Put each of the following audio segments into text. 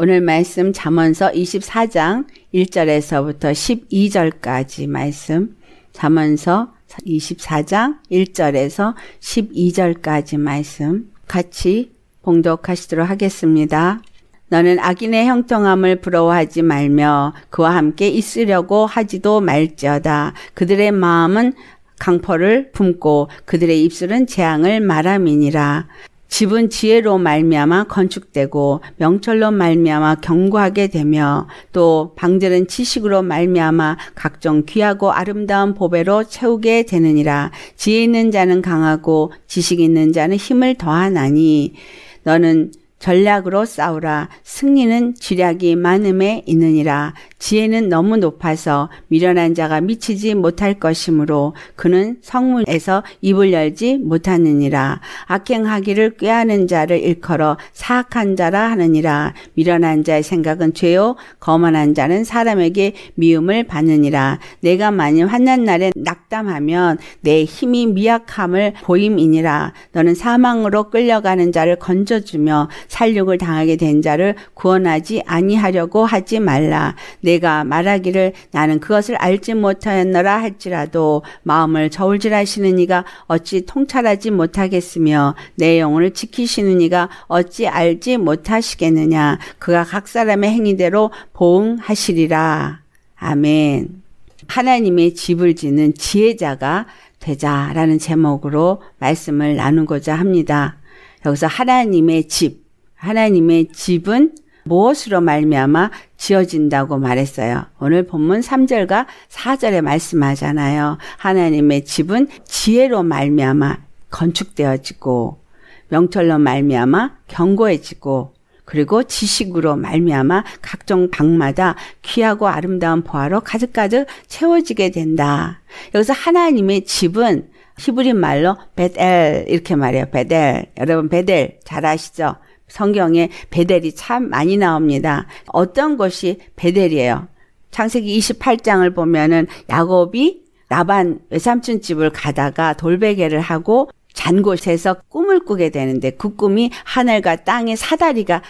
오늘 말씀 잠언서 24장 1절에서부터 12절까지 말씀, 잠언서 24장 1절에서 12절까지 말씀 같이 봉독하시도록 하겠습니다. 너는 악인의 형통함을 부러워하지 말며 그와 함께 있으려고 하지도 말지어다. 그들의 마음은 강포를 품고 그들의 입술은 재앙을 말함이니라. 집은 지혜로 말미암아 건축되고 명철로 말미암아 견고하게 되며 또 방들은 지식으로 말미암아 각종 귀하고 아름다운 보배로 채우게 되느니라. 지혜 있는 자는 강하고 지식 있는 자는 힘을 더하나니 너는 전략으로 싸우라. 승리는 지략이 많음에 있느니라. 지혜는 너무 높아서 미련한 자가 미치지 못할 것이므로 그는 성문에서 입을 열지 못하느니라. 악행하기를 꾀하는 자를 일컬어 사악한 자라 하느니라. 미련한 자의 생각은 죄요 거만한 자는 사람에게 미움을 받느니라. 내가 만일 환난 날에 낙담하면 내 힘이 미약함을 보임이니라. 너는 사망으로 끌려가는 자를 건져주며 살육을 당하게 된 자를 구원하지 아니하려고 하지 말라. 내가 말하기를 나는 그것을 알지 못하였노라 할지라도 마음을 저울질하시는 이가 어찌 통찰하지 못하겠으며 내 영혼을 지키시는 이가 어찌 알지 못하시겠느냐. 그가 각 사람의 행위대로 보응하시리라. 아멘. 하나님의 집을 짓는 지혜자가 되자라는 제목으로 말씀을 나누고자 합니다. 여기서 하나님의 집, 하나님의 집은 무엇으로 말미암아 지어진다고 말했어요. 오늘 본문 3절과 4절에 말씀하잖아요. 하나님의 집은 지혜로 말미암아 건축되어지고 명철로 말미암아 견고해지고 그리고 지식으로 말미암아 각종 방마다 귀하고 아름다운 보화로 가득가득 채워지게 된다. 여기서 하나님의 집은 히브리 말로 베델 이렇게 말해요. 베델. 여러분 베델 잘 아시죠? 성경에 베델이 참 많이 나옵니다. 어떤 것이 베델이에요? 창세기 28장을 보면은 야곱이 라반 외삼촌 집을 가다가 돌베개를 하고 잔 곳에서 꿈을 꾸게 되는데 그 꿈이 하늘과 땅의 사다리가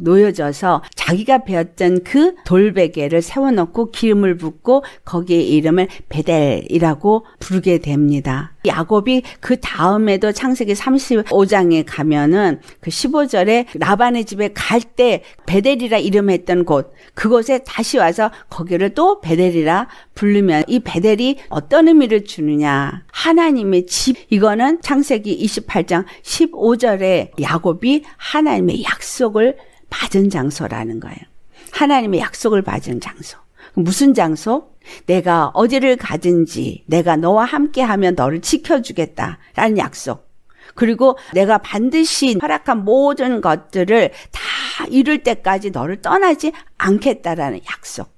놓여져서 자기가 베었던 그 돌베개를 세워놓고 기름을 붓고 거기에 이름을 베델이라고 부르게 됩니다. 야곱이 그 다음에도 창세기 35장에 가면은 그 15절에 라반의 집에 갈 때 베델이라 이름했던 곳, 그곳에 다시 와서 거기를 또 베델이라 부르면 이 베델이 어떤 의미를 주느냐. 하나님의 집, 이거는 창세기 28장 15절에 야곱이 하나님의 약속을 받은 장소라는 거예요. 하나님의 약속을 받은 장소. 무슨 장소? 내가 어디를 가든지 내가 너와 함께하면 너를 지켜주겠다라는 약속. 그리고 내가 반드시 허락한 모든 것들을 다 이룰 때까지 너를 떠나지 않겠다라는 약속.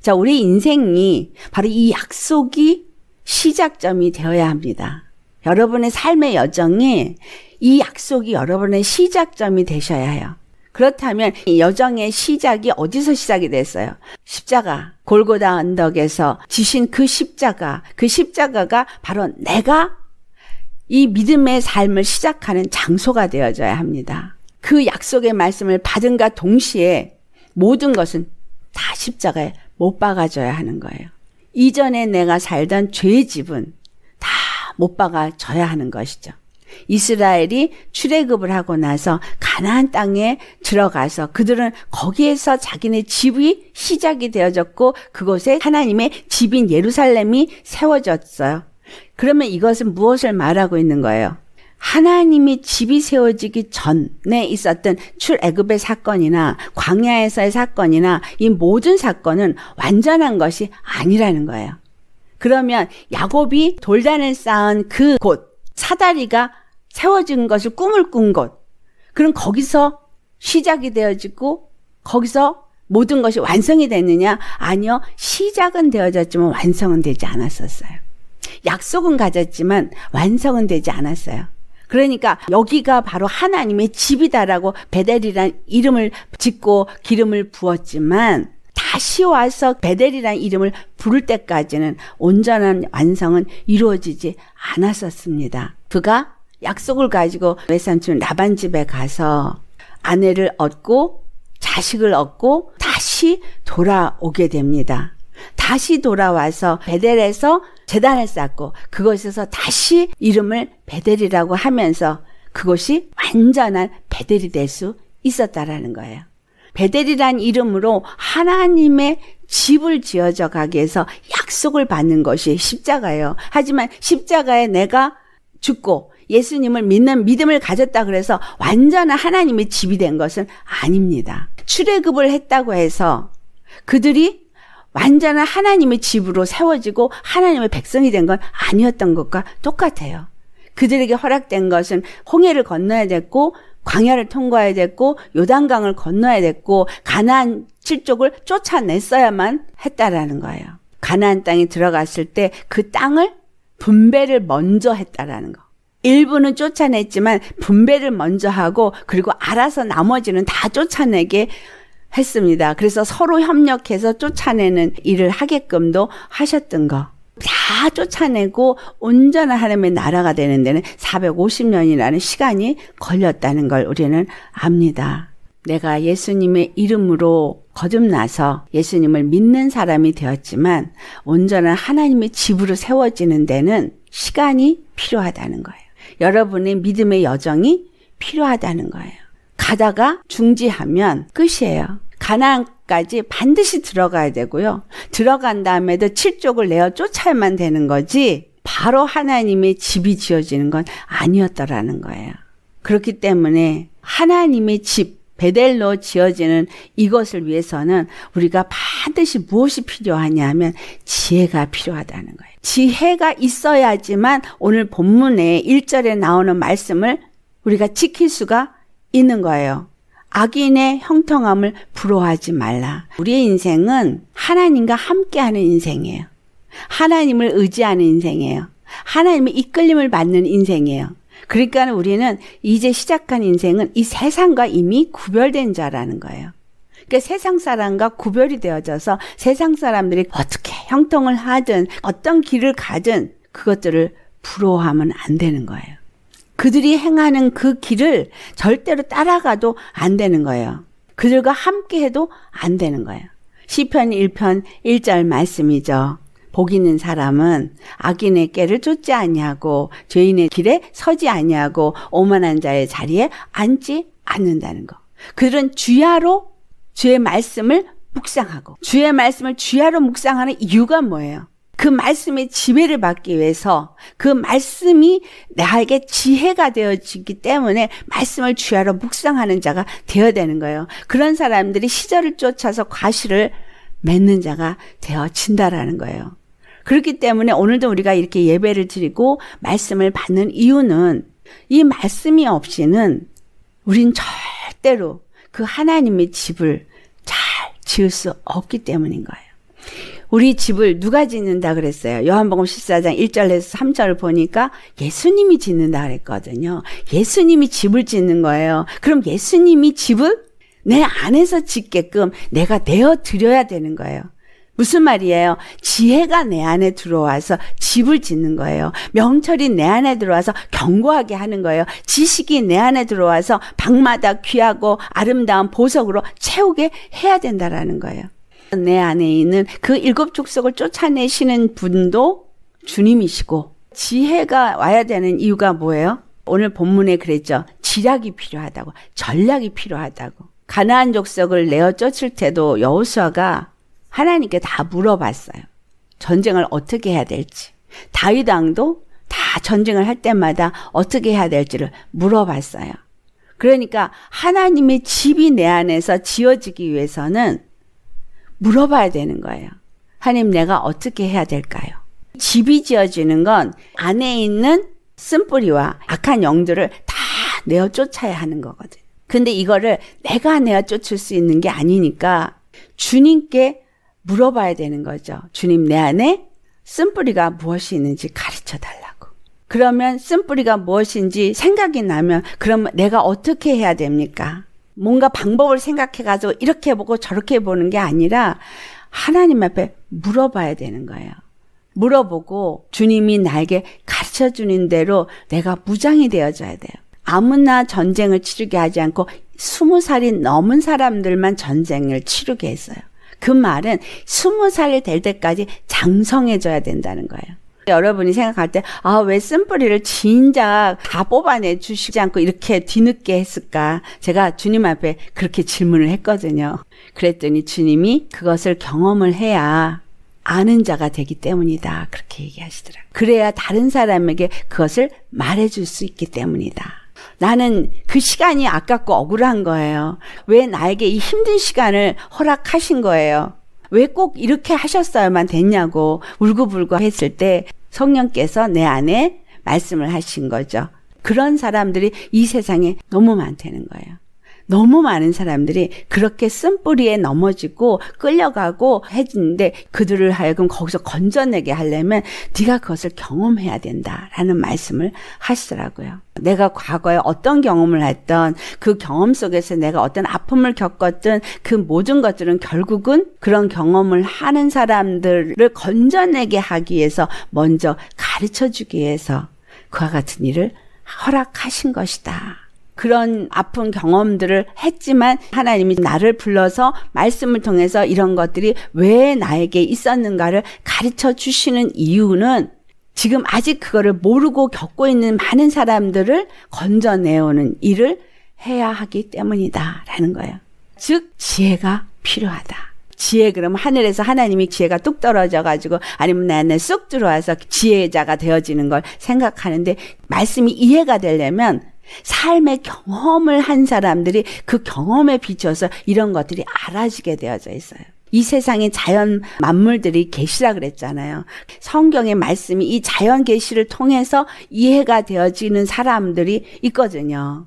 자, 우리 인생이 바로 이 약속이 시작점이 되어야 합니다. 여러분의 삶의 여정이 이 약속이 여러분의 시작점이 되셔야 해요. 그렇다면 이 여정의 시작이 어디서 시작이 됐어요? 십자가, 골고다 언덕에서 지신 그 십자가, 그 십자가가 바로 내가 이 믿음의 삶을 시작하는 장소가 되어져야 합니다. 그 약속의 말씀을 받은과 동시에 모든 것은 다 십자가에 못 박아져야 하는 거예요. 이전에 내가 살던 죄의 집은 다 못 박아져야 하는 것이죠. 이스라엘이 출애굽을 하고 나서 가나안 땅에 들어가서 그들은 거기에서 자기네 집이 시작이 되어졌고 그곳에 하나님의 집인 예루살렘이 세워졌어요. 그러면 이것은 무엇을 말하고 있는 거예요? 하나님이 집이 세워지기 전에 있었던 출애굽의 사건이나 광야에서의 사건이나 이 모든 사건은 완전한 것이 아니라는 거예요. 그러면 야곱이 돌단을 쌓은 그 곳, 사다리가 세워진 것을 꿈을 꾼 곳, 그럼 거기서 시작이 되어지고 거기서 모든 것이 완성이 됐느냐? 아니요. 시작은 되어졌지만 완성은 되지 않았었어요. 약속은 가졌지만 완성은 되지 않았어요. 그러니까 여기가 바로 하나님의 집이다라고 베델이란 이름을 짓고 기름을 부었지만 다시 와서 베델이라는 이름을 부를 때까지는 온전한 완성은 이루어지지 않았었습니다. 그가 약속을 가지고 외삼촌 라반 집에 가서 아내를 얻고 자식을 얻고 다시 돌아오게 됩니다. 다시 돌아와서 베델에서 제단을 쌓고 그것에서 다시 이름을 베델이라고 하면서 그것이 완전한 베델이 될 수 있었다라는 거예요. 베델이란 이름으로 하나님의 집을 지어져 가기 위해서 약속을 받는 것이 십자가예요. 하지만 십자가에 내가 죽고 예수님을 믿는 믿음을 가졌다 그래서 완전한 하나님의 집이 된 것은 아닙니다. 출애굽을 했다고 해서 그들이 완전한 하나님의 집으로 세워지고 하나님의 백성이 된 건 아니었던 것과 똑같아요. 그들에게 허락된 것은 홍해를 건너야 됐고 광야를 통과해야 됐고 요단강을 건너야 됐고 가나안 7족을 쫓아냈어야만 했다라는 거예요. 가나안 땅에 들어갔을 때 그 땅을 분배를 먼저 했다라는 거. 일부는 쫓아냈지만 분배를 먼저 하고 그리고 알아서 나머지는 다 쫓아내게 했습니다. 그래서 서로 협력해서 쫓아내는 일을 하게끔도 하셨던 거. 다 쫓아내고 온전한 하나님의 나라가 되는 데는 450년이라는 시간이 걸렸다는 걸 우리는 압니다. 내가 예수님의 이름으로 거듭나서 예수님을 믿는 사람이 되었지만 온전한 하나님의 집으로 세워지는 데는 시간이 필요하다는 거예요. 여러분의 믿음의 여정이 필요하다는 거예요. 가다가 중지하면 끝이에요. 가나안까지 반드시 들어가야 되고요. 들어간 다음에도 7족을 내어 쫓아야만 되는 거지 바로 하나님의 집이 지어지는 건 아니었더라는 거예요. 그렇기 때문에 하나님의 집, 베델로 지어지는 이것을 위해서는 우리가 반드시 무엇이 필요하냐면 지혜가 필요하다는 거예요. 지혜가 있어야지만 오늘 본문에 1절에 나오는 말씀을 우리가 지킬 수가 있는 거예요. 악인의 형통함을 부러워하지 말라. 우리의 인생은 하나님과 함께하는 인생이에요. 하나님을 의지하는 인생이에요. 하나님의 이끌림을 받는 인생이에요. 그러니까 우리는 이제 시작한 인생은 이 세상과 이미 구별된 자라는 거예요. 그러니까 세상 사람과 구별이 되어져서 세상 사람들이 어떻게 형통을 하든 어떤 길을 가든 그것들을 부러워하면 안 되는 거예요. 그들이 행하는 그 길을 절대로 따라가도 안 되는 거예요. 그들과 함께해도 안 되는 거예요. 시편 1편 1절 말씀이죠. 복 있는 사람은 악인의 꾀를 쫓지 아니하고 죄인의 길에 서지 아니하고 오만한 자의 자리에 앉지 않는다는 거. 그들은 주야로 주의 말씀을 묵상하고 주의 말씀을 주야로 묵상하는 이유가 뭐예요? 그 말씀의 지배를 받기 위해서 그 말씀이 나에게 지혜가 되어지기 때문에 말씀을 주야로 묵상하는 자가 되어야 되는 거예요. 그런 사람들이 시절을 쫓아서 과실을 맺는 자가 되어진다라는 거예요. 그렇기 때문에 오늘도 우리가 이렇게 예배를 드리고 말씀을 받는 이유는 이 말씀이 없이는 우린 절대로 그 하나님의 집을 잘 지을 수 없기 때문인 거예요. 우리 집을 누가 짓는다 그랬어요? 요한복음 14장 1절에서 3절을 보니까 예수님이 짓는다 그랬거든요. 예수님이 집을 짓는 거예요. 그럼 예수님이 집을 내 안에서 짓게끔 내가 내어드려야 되는 거예요. 무슨 말이에요? 지혜가 내 안에 들어와서 집을 짓는 거예요. 명철이 내 안에 들어와서 견고하게 하는 거예요. 지식이 내 안에 들어와서 방마다 귀하고 아름다운 보석으로 채우게 해야 된다라는 거예요. 내 안에 있는 그 7족속을 쫓아내시는 분도 주님이시고 지혜가 와야 되는 이유가 뭐예요? 오늘 본문에 그랬죠. 지략이 필요하다고, 전략이 필요하다고. 가나안 족속을 내어 쫓을 때도 여호수아가 하나님께 다 물어봤어요. 전쟁을 어떻게 해야 될지. 다윗 왕도 다 전쟁을 할 때마다 어떻게 해야 될지를 물어봤어요. 그러니까 하나님의 집이 내 안에서 지어지기 위해서는 물어봐야 되는 거예요. 하나님, 내가 어떻게 해야 될까요? 집이 지어지는 건 안에 있는 쓴뿌리와 악한 영들을 다 내어 쫓아야 하는 거거든요. 근데 이거를 내가 쫓을 수 있는 게 아니니까 주님께 물어봐야 되는 거죠. 주님, 내 안에 쓴뿌리가 무엇이 있는지 가르쳐 달라고. 그러면 쓴뿌리가 무엇인지 생각이 나면 그럼 내가 어떻게 해야 됩니까? 뭔가 방법을 생각해가지고 이렇게 해보고 저렇게 해보는 게 아니라 하나님 앞에 물어봐야 되는 거예요. 물어보고 주님이 나에게 가르쳐 주는 대로 내가 무장이 되어줘야 돼요. 아무나 전쟁을 치르게 하지 않고 20살이 넘은 사람들만 전쟁을 치르게 했어요. 그 말은 20살이 될 때까지 장성해져야 된다는 거예요. 여러분이 생각할 때, 아, 왜 쓴뿌리를 진작 다 뽑아내 주시지 않고 이렇게 뒤늦게 했을까? 제가 주님 앞에 그렇게 질문을 했거든요. 그랬더니 주님이 그것을 경험을 해야 아는 자가 되기 때문이다, 그렇게 얘기하시더라고요. 그래야 다른 사람에게 그것을 말해줄 수 있기 때문이다. 나는 그 시간이 아깝고 억울한 거예요. 왜 나에게 이 힘든 시간을 허락하신 거예요? 왜 꼭 이렇게 하셨어야만 됐냐고 울고불고 했을 때 성령께서 내 안에 말씀을 하신 거죠. 그런 사람들이 이 세상에 너무 많다는 거예요. 너무 많은 사람들이 그렇게 쓴뿌리에 넘어지고 끌려가고 해지는데, 그들을 하여금 거기서 건져내게 하려면 네가 그것을 경험해야 된다라는 말씀을 하시더라고요. 내가 과거에 어떤 경험을 했던, 그 경험 속에서 내가 어떤 아픔을 겪었던, 그 모든 것들은 결국은 그런 경험을 하는 사람들을 건져내게 하기 위해서, 먼저 가르쳐주기 위해서 그와 같은 일을 허락하신 것이다. 그런 아픈 경험들을 했지만 하나님이 나를 불러서 말씀을 통해서 이런 것들이 왜 나에게 있었는가를 가르쳐 주시는 이유는, 지금 아직 그거를 모르고 겪고 있는 많은 사람들을 건져내오는 일을 해야 하기 때문이다라는 거예요. 즉, 지혜가 필요하다. 지혜, 그럼 하늘에서 하나님이 지혜가 뚝 떨어져가지고 아니면 내 안에 쑥 들어와서 지혜자가 되어지는 걸 생각하는데, 말씀이 이해가 되려면 삶의 경험을 한 사람들이 그 경험에 비춰서 이런 것들이 알아지게 되어져 있어요. 이 세상에 자연 만물들이 계시라 그랬잖아요. 성경의 말씀이 이 자연 계시를 통해서 이해가 되어지는 사람들이 있거든요.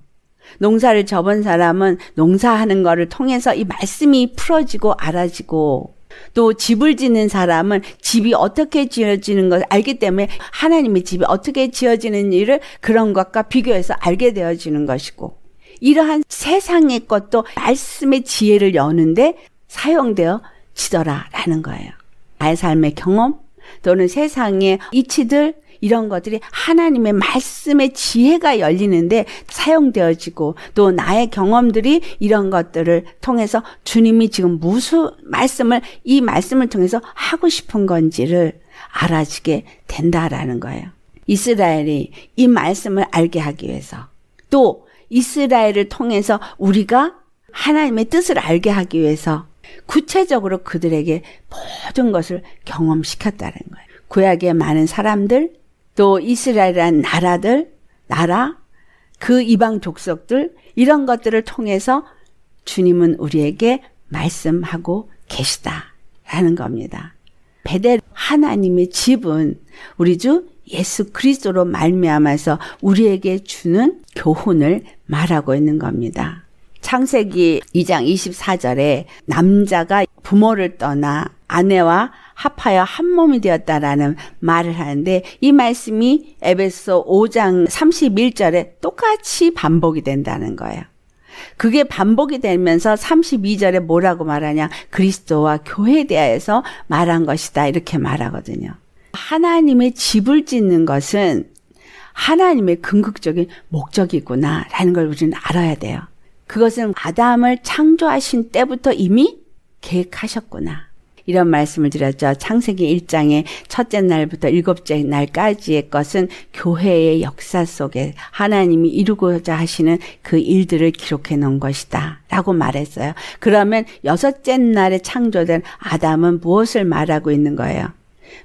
농사를 접은 사람은 농사하는 거를 통해서 이 말씀이 풀어지고 알아지고, 또 집을 짓는 사람은 집이 어떻게 지어지는 것을 알기 때문에 하나님의 집이 어떻게 지어지는 일을 그런 것과 비교해서 알게 되어지는 것이고, 이러한 세상의 것도 말씀의 지혜를 여는데 사용되어지더라라는 거예요. 나의 삶의 경험 또는 세상의 이치들, 이런 것들이 하나님의 말씀의 지혜가 열리는데 사용되어지고, 또 나의 경험들이 이런 것들을 통해서 주님이 지금 무슨 말씀을, 이 말씀을 통해서 하고 싶은 건지를 알아지게 된다라는 거예요. 이스라엘이 이 말씀을 알게 하기 위해서, 또 이스라엘을 통해서 우리가 하나님의 뜻을 알게 하기 위해서 구체적으로 그들에게 모든 것을 경험시켰다는 거예요. 구약의 많은 사람들, 또 이스라엘이란 나라, 그 이방 족속들, 이런 것들을 통해서 주님은 우리에게 말씀하고 계시다라는 겁니다. 베델, 하나님의 집은 우리 주 예수 그리스도로 말미암아서 우리에게 주는 교훈을 말하고 있는 겁니다. 창세기 2장 24절에 남자가 부모를 떠나 아내와 합하여 한 몸이 되었다라는 말을 하는데, 이 말씀이 에베소 5장 31절에 똑같이 반복이 된다는 거예요. 그게 반복이 되면서 32절에 뭐라고 말하냐, 그리스도와 교회에 대해서 말한 것이다, 이렇게 말하거든요. 하나님의 집을 짓는 것은 하나님의 궁극적인 목적이구나라는 걸 우리는 알아야 돼요. 그것은 아담을 창조하신 때부터 이미 계획하셨구나, 이런 말씀을 드렸죠. 창세기 1장의 첫째 날부터 일곱째 날까지의 것은 교회의 역사 속에 하나님이 이루고자 하시는 그 일들을 기록해 놓은 것이다 라고 말했어요. 그러면 여섯째 날에 창조된 아담은 무엇을 말하고 있는 거예요?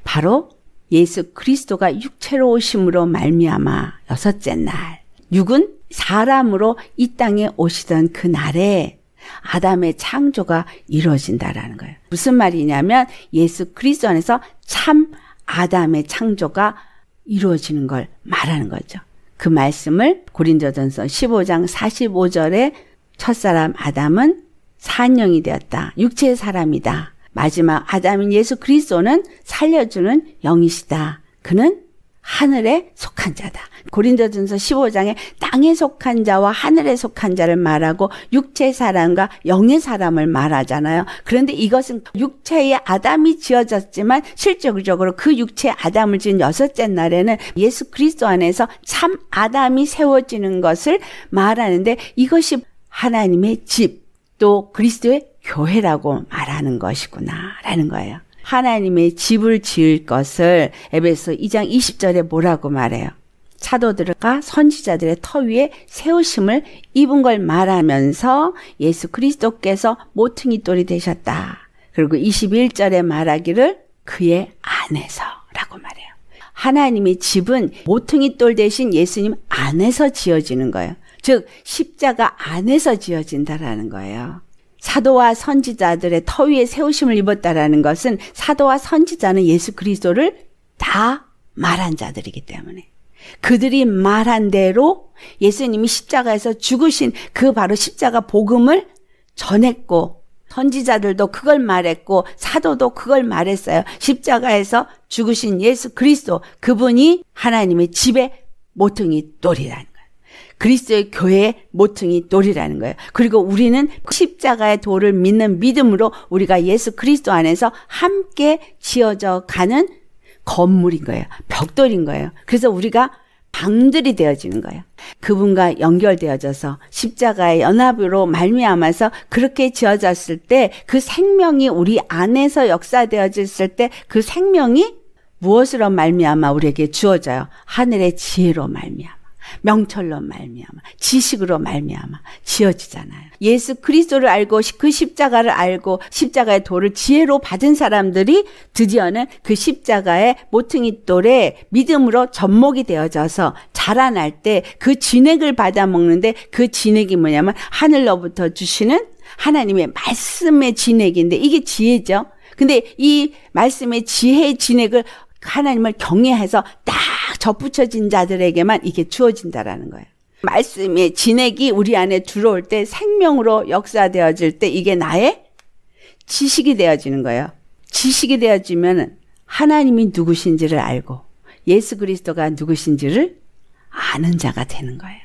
바로 예수 그리스도가 육체로 오심으로 말미암아 여섯째 날, 육은 사람으로 이 땅에 오시던 그 날에 아담의 창조가 이루어진다라는 거예요. 무슨 말이냐면 예수 그리스도 안에서 참 아담의 창조가 이루어지는 걸 말하는 거죠. 그 말씀을 고린도전서 15장 45절에 첫사람 아담은 산령이 되었다, 육체의 사람이다, 마지막 아담인 예수 그리스도는 살려주는 영이시다, 그는 하늘에 속한 자다. 고린도전서 15장에 땅에 속한 자와 하늘에 속한 자를 말하고 육체의 사람과 영의 사람을 말하잖아요. 그런데 이것은 육체의 아담이 지어졌지만 실질적으로 그 육체의 아담을 지은 여섯째 날에는 예수 그리스도 안에서 참 아담이 세워지는 것을 말하는데, 이것이 하나님의 집, 또 그리스도의 교회라고 말하는 것이구나라는 거예요. 하나님의 집을 지을 것을 에베소 2장 20절에 뭐라고 말해요? 사도들과 선지자들의 터 위에 세우심을 입은 걸 말하면서 예수 그리스도께서 모퉁이 돌이 되셨다. 그리고 21절에 말하기를 그의 안에서 라고 말해요. 하나님의 집은 모퉁이 돌 대신 예수님 안에서 지어지는 거예요. 즉 십자가 안에서 지어진다라는 거예요. 사도와 선지자들의 터 위에 세우심을 입었다라는 것은 사도와 선지자는 예수 그리스도를 다 말한 자들이기 때문에 그들이 말한 대로 예수님이 십자가에서 죽으신 그 바로 십자가 복음을 전했고 선지자들도 그걸 말했고 사도도 그걸 말했어요. 십자가에서 죽으신 예수 그리스도, 그분이 하나님의 집의 모퉁이 돌이라는 거예요. 그리스도의 교회의 모퉁이 돌이라는 거예요. 그리고 우리는 십자가의 돌을 믿는 믿음으로 우리가 예수 그리스도 안에서 함께 지어져 가는 건물인 거예요. 벽돌인 거예요. 그래서 우리가 방들이 되어지는 거예요. 그분과 연결되어져서 십자가의 연합으로 말미암아서 그렇게 지어졌을 때 그 생명이 우리 안에서 역사되어졌을 때 그 생명이 무엇으로 말미암아 우리에게 주어져요? 하늘의 지혜로 말미암아, 명철로 말미암아, 지식으로 말미암아 지어지잖아요. 예수 그리스도를 알고 그 십자가를 알고 십자가의 돌을 지혜로 받은 사람들이 드디어는 그 십자가의 모퉁이 돌에 믿음으로 접목이 되어져서 자라날 때 그 진액을 받아먹는데 그 진액이 뭐냐면 하늘로부터 주시는 하나님의 말씀의 진액인데 이게 지혜죠. 근데 이 말씀의 지혜의 진액을 하나님을 경외해서 딱 접붙여진 자들에게만 이게 주어진다라는 거예요. 말씀의 진액이 우리 안에 들어올 때 생명으로 역사되어질 때 이게 나의 지식이 되어지는 거예요. 지식이 되어지면 하나님이 누구신지를 알고 예수 그리스도가 누구신지를 아는 자가 되는 거예요.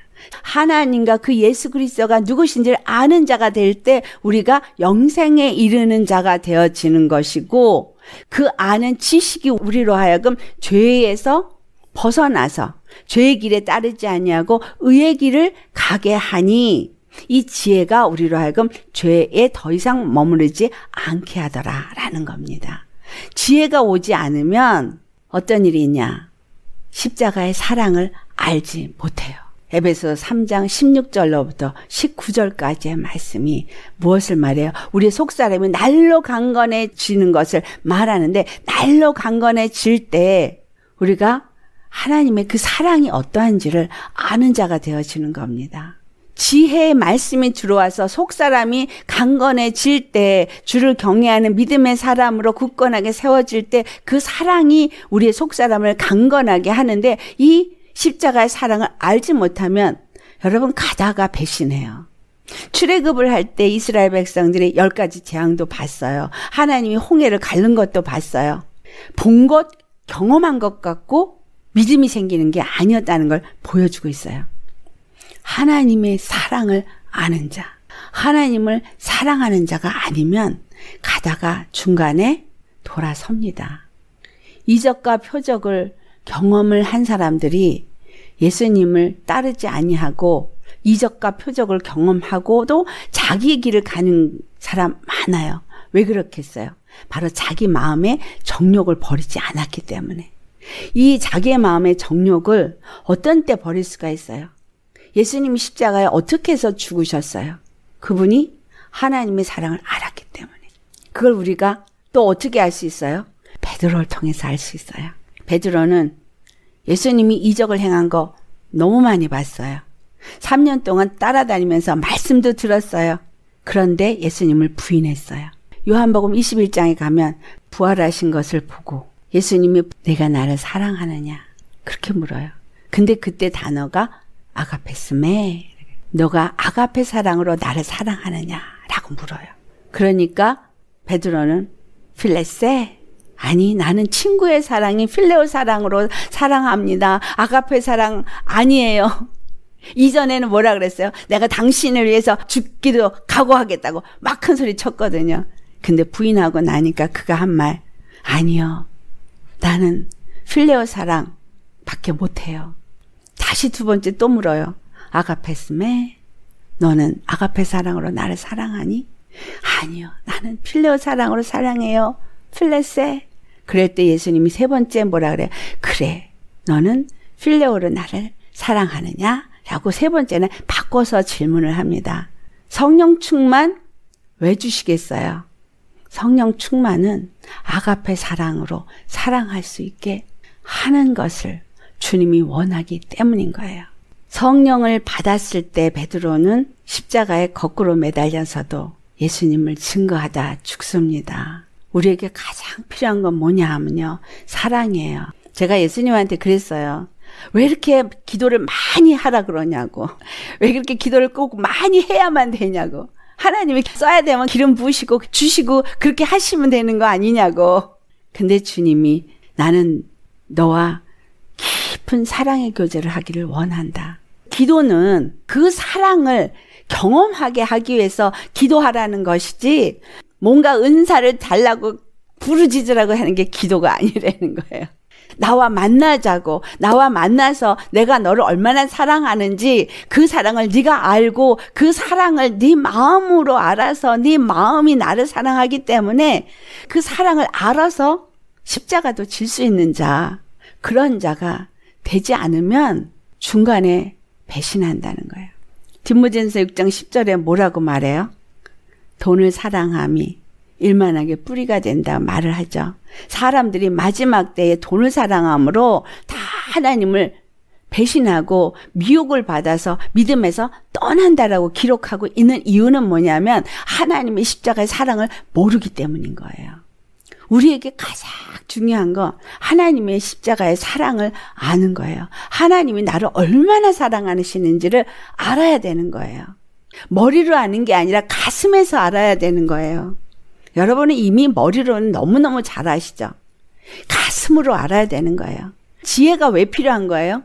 하나님과 그 예수 그리스도가 누구신지를 아는 자가 될 때 우리가 영생에 이르는 자가 되어지는 것이고 그 아는 지식이 우리로 하여금 죄에서 벗어나서 죄의 길에 따르지 아니하고 의의 길을 가게 하니 이 지혜가 우리로 하여금 죄에 더 이상 머무르지 않게 하더라라는 겁니다. 지혜가 오지 않으면 어떤 일이 있냐? 십자가의 사랑을 알지 못해요. 에베소 3장 16절로부터 19절까지의 말씀이 무엇을 말해요? 우리 속사람이 날로 강건해지는 것을 말하는데 날로 강건해질 때 우리가 하나님의 그 사랑이 어떠한지를 아는 자가 되어지는 겁니다. 지혜의 말씀이 들어와서 속사람이 강건해질 때 주를 경외하는 믿음의 사람으로 굳건하게 세워질 때 그 사랑이 우리의 속사람을 강건하게 하는데 이 십자가의 사랑을 알지 못하면 여러분 가다가 배신해요. 출애굽을 할 때 이스라엘 백성들이 10가지 재앙도 봤어요. 하나님이 홍해를 갈른 것도 봤어요. 본 것, 경험한 것 같고 믿음이 생기는 게 아니었다는 걸 보여주고 있어요. 하나님의 사랑을 아는 자, 하나님을 사랑하는 자가 아니면 가다가 중간에 돌아섭니다. 이적과 표적을 경험을 한 사람들이 예수님을 따르지 아니하고 이적과 표적을 경험하고도 자기의 길을 가는 사람 많아요. 왜 그렇겠어요? 바로 자기 마음의 정욕을 버리지 않았기 때문에. 이 자기의 마음의 정욕을 어떤 때 버릴 수가 있어요? 예수님이 십자가에 어떻게 해서 죽으셨어요? 그분이 하나님의 사랑을 알았기 때문에. 그걸 우리가 또 어떻게 알 수 있어요? 베드로를 통해서 알 수 있어요. 베드로는 예수님이 이적을 행한 거 너무 많이 봤어요. 3년 동안 따라다니면서 말씀도 들었어요. 그런데 예수님을 부인했어요. 요한복음 21장에 가면 부활하신 것을 보고 예수님이 내가 나를 사랑하느냐 그렇게 물어요. 근데 그때 단어가 아가페스메, 너가 아가페 사랑으로 나를 사랑하느냐라고 물어요. 그러니까 베드로는 필레세, 아니 나는 친구의 사랑이 필레오 사랑으로 사랑합니다. 아가페 사랑 아니에요. 이전에는 뭐라 그랬어요? 내가 당신을 위해서 죽기도 각오하겠다고 막 큰 소리 쳤거든요. 근데 부인하고 나니까 그가 한 말, 아니요 나는 필레오 사랑 밖에 못해요. 다시 두 번째 또 물어요. 아가페스메, 너는 아가페 사랑으로 나를 사랑하니? 아니요, 나는 필레오 사랑으로 사랑해요. 필레세. 그럴 때 예수님이 세 번째 뭐라 그래요? 그래, 너는 필레오로 나를 사랑하느냐? 라고 세 번째는 바꿔서 질문을 합니다. 성령 충만 왜 주시겠어요? 성령 충만은 아가페 사랑으로 사랑할 수 있게 하는 것을 주님이 원하기 때문인 거예요. 성령을 받았을 때 베드로는 십자가에 거꾸로 매달려서도 예수님을 증거하다 죽습니다. 우리에게 가장 필요한 건 뭐냐 하면요, 사랑이에요. 제가 예수님한테 그랬어요. 왜 이렇게 기도를 많이 하라 그러냐고, 왜 그렇게 기도를 꼭 많이 해야만 되냐고, 하나님이 써야 되면 기름 부으시고 주시고 그렇게 하시면 되는 거 아니냐고. 근데 주님이 나는 너와 깊은 사랑의 교제를 하기를 원한다. 기도는 그 사랑을 경험하게 하기 위해서 기도하라는 것이지, 뭔가 은사를 달라고 부르짖으라고 하는 게 기도가 아니라는 거예요. 나와 만나자고, 나와 만나서 내가 너를 얼마나 사랑하는지 그 사랑을 네가 알고, 그 사랑을 네 마음으로 알아서, 네 마음이 나를 사랑하기 때문에 그 사랑을 알아서 십자가도 질 수 있는 자, 그런 자가 되지 않으면 중간에 배신한다는 거예요. 디모데전서 6장 10절에 뭐라고 말해요? 돈을 사랑함이 일만하게 뿌리가 된다 말을 하죠. 사람들이 마지막 때에 돈을 사랑함으로 다 하나님을 배신하고 미혹을 받아서 믿음에서 떠난다라고 기록하고 있는 이유는 뭐냐면 하나님의 십자가의 사랑을 모르기 때문인 거예요. 우리에게 가장 중요한 건 하나님의 십자가의 사랑을 아는 거예요. 하나님이 나를 얼마나 사랑하시는지를 알아야 되는 거예요. 머리로 아는 게 아니라 가슴에서 알아야 되는 거예요. 여러분은 이미 머리로는 너무너무 잘 아시죠? 가슴으로 알아야 되는 거예요. 지혜가 왜 필요한 거예요?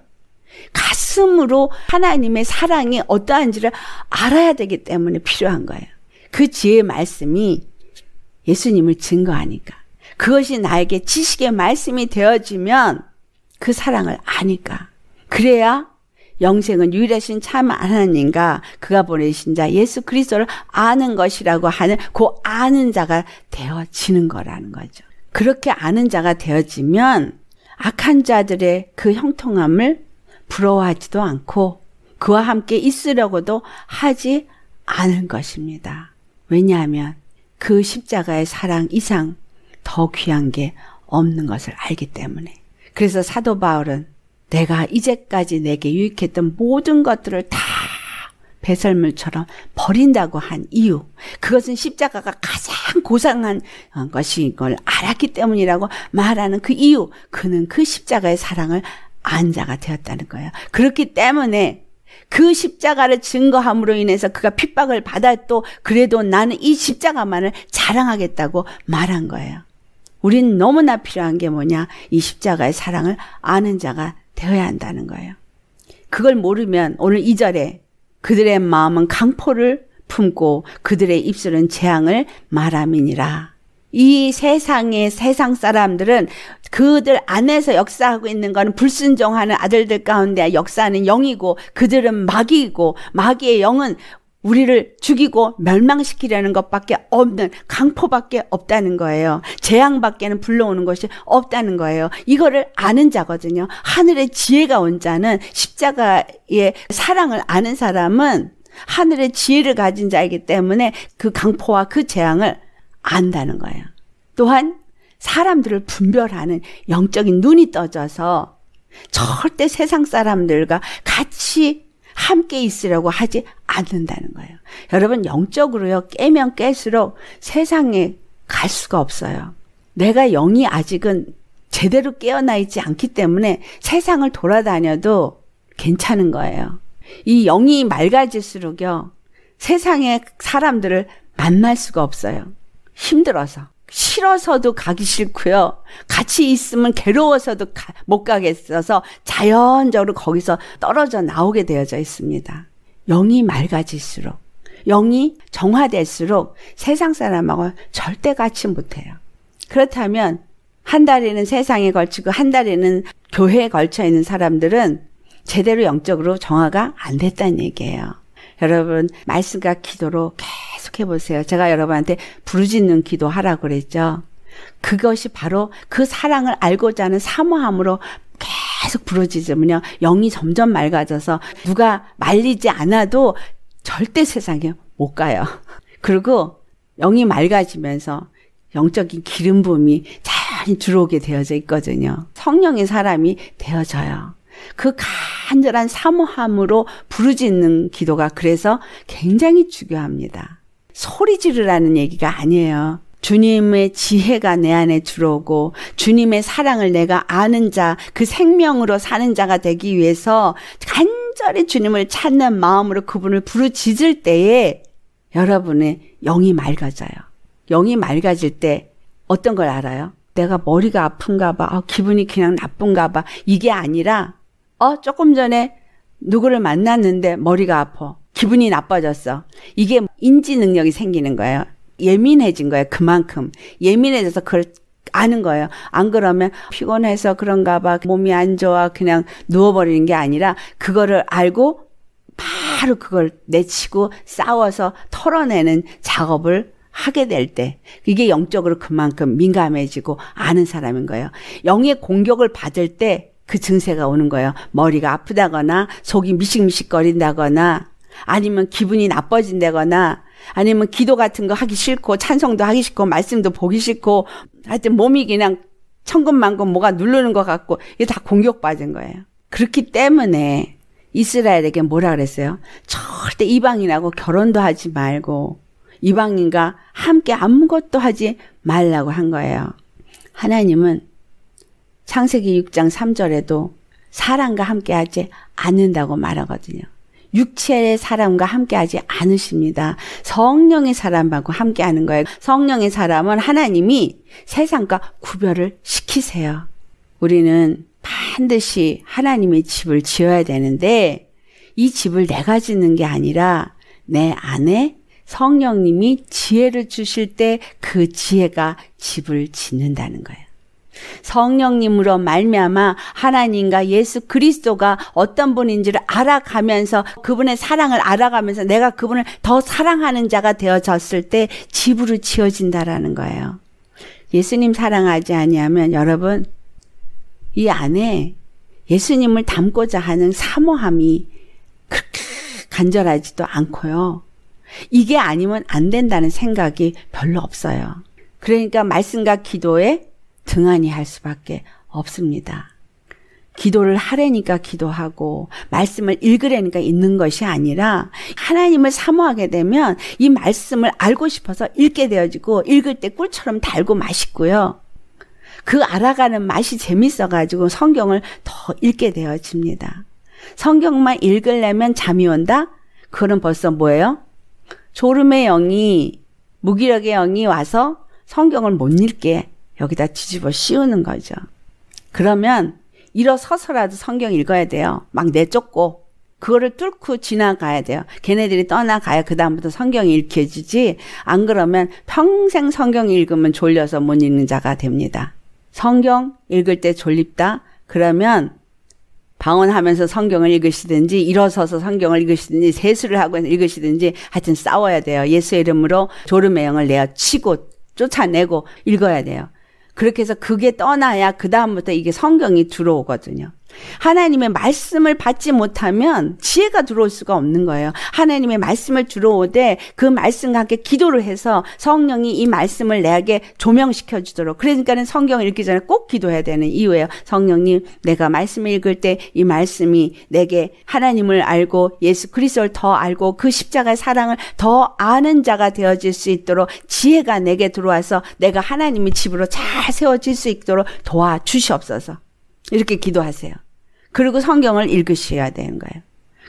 가슴으로 하나님의 사랑이 어떠한지를 알아야 되기 때문에 필요한 거예요. 그 지혜의 말씀이 예수님을 증거하니까, 그것이 나에게 지식의 말씀이 되어지면 그 사랑을 아니까, 그래야 영생은 유일하신 참 하나님과 그가 보내신 자 예수 그리스도를 아는 것이라고 하는 그 아는 자가 되어지는 거라는 거죠. 그렇게 아는 자가 되어지면 악한 자들의 그 형통함을 부러워하지도 않고 그와 함께 있으려고도 하지 않은 것입니다. 왜냐하면 그 십자가의 사랑 이상 더 귀한 게 없는 것을 알기 때문에. 그래서 사도 바울은 내가 이제까지 내게 유익했던 모든 것들을 다 배설물처럼 버린다고 한 이유, 그것은 십자가가 가장 고상한 것인 걸 알았기 때문이라고 말하는 그 이유, 그는 그 십자가의 사랑을 아는 자가 되었다는 거예요. 그렇기 때문에 그 십자가를 증거함으로 인해서 그가 핍박을 받아도 그래도 나는 이 십자가만을 자랑하겠다고 말한 거예요. 우린 너무나 필요한 게 뭐냐? 이 십자가의 사랑을 아는 자가 되어야 한다는 거예요. 그걸 모르면 오늘 2절에 그들의 마음은 강포를 품고 그들의 입술은 재앙을 말함이니라. 이 세상의 세상 사람들은 그들 안에서 역사하고 있는 것은 불순종하는 아들들 가운데 역사하는 영이고, 그들은 마귀이고 마귀의 영은 우리를 죽이고 멸망시키려는 것밖에 없는, 강포밖에 없다는 거예요. 재앙밖에는 불러오는 것이 없다는 거예요. 이거를 아는 자거든요. 하늘의 지혜가 온 자는, 십자가의 사랑을 아는 사람은 하늘의 지혜를 가진 자이기 때문에 그 강포와 그 재앙을 안다는 거예요. 또한 사람들을 분별하는 영적인 눈이 떠져서 절대 세상 사람들과 같이 함께 있으려고 하지 않는다는 거예요. 여러분, 영적으로요, 깨면 깰수록 세상에 갈 수가 없어요. 내가 영이 아직은 제대로 깨어나 있지 않기 때문에 세상을 돌아다녀도 괜찮은 거예요. 이 영이 맑아질수록요, 세상의 사람들을 만날 수가 없어요. 힘들어서, 싫어서도 가기 싫고요, 같이 있으면 괴로워서도 못 가겠어서 자연적으로 거기서 떨어져 나오게 되어져 있습니다. 영이 맑아질수록, 영이 정화될수록 세상 사람하고 절대 같이 못해요. 그렇다면 한 달에는 세상에 걸치고 한 달에는 교회에 걸쳐 있는 사람들은 제대로 영적으로 정화가 안 됐다는 얘기예요. 여러분 말씀과 기도로 계속 해보세요. 제가 여러분한테 부르짖는 기도하라고 그랬죠. 그것이 바로 그 사랑을 알고자 하는 사모함으로 계속 부르짖으면요, 영이 점점 맑아져서 누가 말리지 않아도 절대 세상에 못 가요. 그리고 영이 맑아지면서 영적인 기름 부음이 자연히 들어오게 되어져 있거든요. 성령의 사람이 되어져요. 그 간절한 사모함으로 부르짖는 기도가 그래서 굉장히 중요합니다. 소리 지르라는 얘기가 아니에요. 주님의 지혜가 내 안에 들어오고 주님의 사랑을 내가 아는 자, 그 생명으로 사는 자가 되기 위해서 간절히 주님을 찾는 마음으로 그분을 부르짖을 때에 여러분의 영이 맑아져요. 영이 맑아질 때 어떤 걸 알아요? 내가 머리가 아픈가 봐, 기분이 그냥 나쁜가 봐, 이게 아니라 조금 전에 누구를 만났는데 머리가 아파, 기분이 나빠졌어. 이게 인지 능력이 생기는 거예요. 예민해진 거예요. 그만큼 예민해져서 그걸 아는 거예요. 안 그러면 피곤해서 그런가 봐, 몸이 안 좋아, 그냥 누워버리는 게 아니라 그거를 알고 바로 그걸 내치고 싸워서 털어내는 작업을 하게 될 때 이게 영적으로 그만큼 민감해지고 아는 사람인 거예요. 영의 공격을 받을 때 그 증세가 오는 거예요. 머리가 아프다거나 속이 미식미식거린다거나 아니면 기분이 나빠진다거나 아니면 기도 같은 거 하기 싫고 찬송도 하기 싫고 말씀도 보기 싫고 하여튼 몸이 그냥 천근만근 뭐가 누르는 것 같고 이게 다 공격받은 거예요. 그렇기 때문에 이스라엘에게 뭐라 그랬어요? 절대 이방인하고 결혼도 하지 말고 이방인과 함께 아무것도 하지 말라고 한 거예요. 하나님은 창세기 6장 3절에도 사람과 함께 하지 않는다고 말하거든요. 육체의 사람과 함께 하지 않으십니다. 성령의 사람하고 함께 하는 거예요. 성령의 사람은 하나님이 세상과 구별을 시키세요. 우리는 반드시 하나님의 집을 지어야 되는데 이 집을 내가 짓는 게 아니라 내 안에 성령님이 지혜를 주실 때 그 지혜가 집을 짓는다는 거예요. 성령님으로 말미암아 하나님과 예수 그리스도가 어떤 분인지를 알아가면서 그분의 사랑을 알아가면서 내가 그분을 더 사랑하는 자가 되어졌을 때 집으로 지어진다라는 거예요. 예수님 사랑하지 아니하면 여러분 이 안에 예수님을 담고자 하는 사모함이 그렇게 간절하지도 않고요. 이게 아니면 안 된다는 생각이 별로 없어요. 그러니까 말씀과 기도에 등한히 할 수밖에 없습니다. 기도를 하려니까 기도하고 말씀을 읽으려니까 읽는 것이 아니라 하나님을 사모하게 되면 이 말씀을 알고 싶어서 읽게 되어지고 읽을 때 꿀처럼 달고 맛있고요. 그 알아가는 맛이 재밌어가지고 성경을 더 읽게 되어집니다. 성경만 읽으려면 잠이 온다? 그건 벌써 뭐예요? 졸음의 영이, 무기력의 영이 와서 성경을 못 읽게 여기다 뒤집어 씌우는 거죠. 그러면 일어서서라도 성경 읽어야 돼요. 막 내쫓고 그거를 뚫고 지나가야 돼요. 걔네들이 떠나가야 그 다음부터 성경이 읽혀지지, 안 그러면 평생 성경 읽으면 졸려서 못 읽는 자가 됩니다. 성경 읽을 때 졸립다? 그러면 방언하면서 성경을 읽으시든지 일어서서 성경을 읽으시든지 세수를 하고 읽으시든지 하여튼 싸워야 돼요. 예수의 이름으로 졸음의 영을 내어치고 쫓아내고 읽어야 돼요. 그렇게 해서 그게 떠나야 그 다음부터 이게 성경이 들어오거든요. 하나님의 말씀을 받지 못하면 지혜가 들어올 수가 없는 거예요. 하나님의 말씀을 들어오되 그 말씀과 함께 기도를 해서 성령이 이 말씀을 내게 조명시켜 주도록. 그러니까는 성경을 읽기 전에 꼭 기도해야 되는 이유예요. 성령님, 내가 말씀을 읽을 때 이 말씀이 내게 하나님을 알고 예수 그리스도를 더 알고 그 십자가의 사랑을 더 아는 자가 되어질 수 있도록 지혜가 내게 들어와서 내가 하나님의 집으로 잘 세워질 수 있도록 도와주시옵소서. 이렇게 기도하세요. 그리고 성경을 읽으셔야 되는 거예요.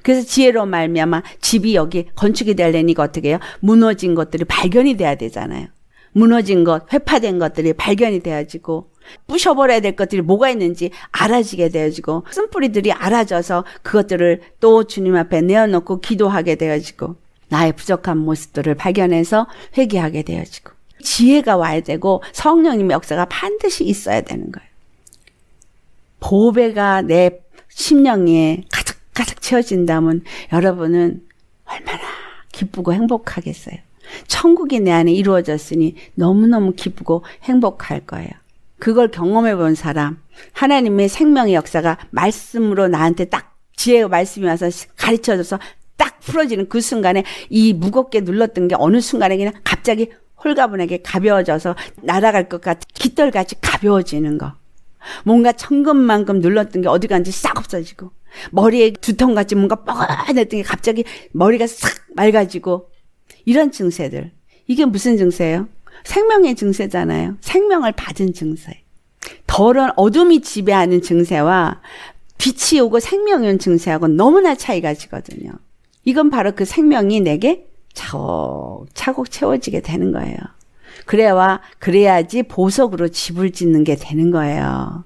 그래서 지혜로 말미암아 집이 여기 건축이 되려니까 어떻게 해요? 무너진 것들이 발견이 돼야 되잖아요. 무너진 것, 회파된 것들이 발견이 되어지고 부셔버려야 될 것들이 뭐가 있는지 알아지게 되어지고 쓴뿌리들이 알아져서 그것들을 또 주님 앞에 내어놓고 기도하게 되어지고 나의 부족한 모습들을 발견해서 회개하게 되어지고 지혜가 와야 되고 성령님의 역사가 반드시 있어야 되는 거예요. 보배가 내 심령에 가득가득 채워진다면 여러분은 얼마나 기쁘고 행복하겠어요. 천국이 내 안에 이루어졌으니 너무너무 기쁘고 행복할 거예요. 그걸 경험해 본 사람, 하나님의 생명의 역사가 말씀으로 나한테 딱 지혜의 말씀이 와서 가르쳐줘서 딱 풀어지는 그 순간에 이 무겁게 눌렀던 게 어느 순간에 그냥 갑자기 홀가분하게 가벼워져서 날아갈 것 같은 깃털같이 가벼워지는 거. 뭔가 천금만큼 눌렀던 게 어디 간지 싹 없어지고, 머리에 두통같이 뭔가 뻐근했던 게 갑자기 머리가 싹 맑아지고, 이런 증세들. 이게 무슨 증세예요? 생명의 증세잖아요. 생명을 받은 증세. 더러운 어둠이 지배하는 증세와 빛이 오고 생명이 온 증세하고 너무나 차이가 지거든요. 이건 바로 그 생명이 내게 차곡차곡 채워지게 되는 거예요. 그래야지 보석으로 집을 짓는 게 되는 거예요.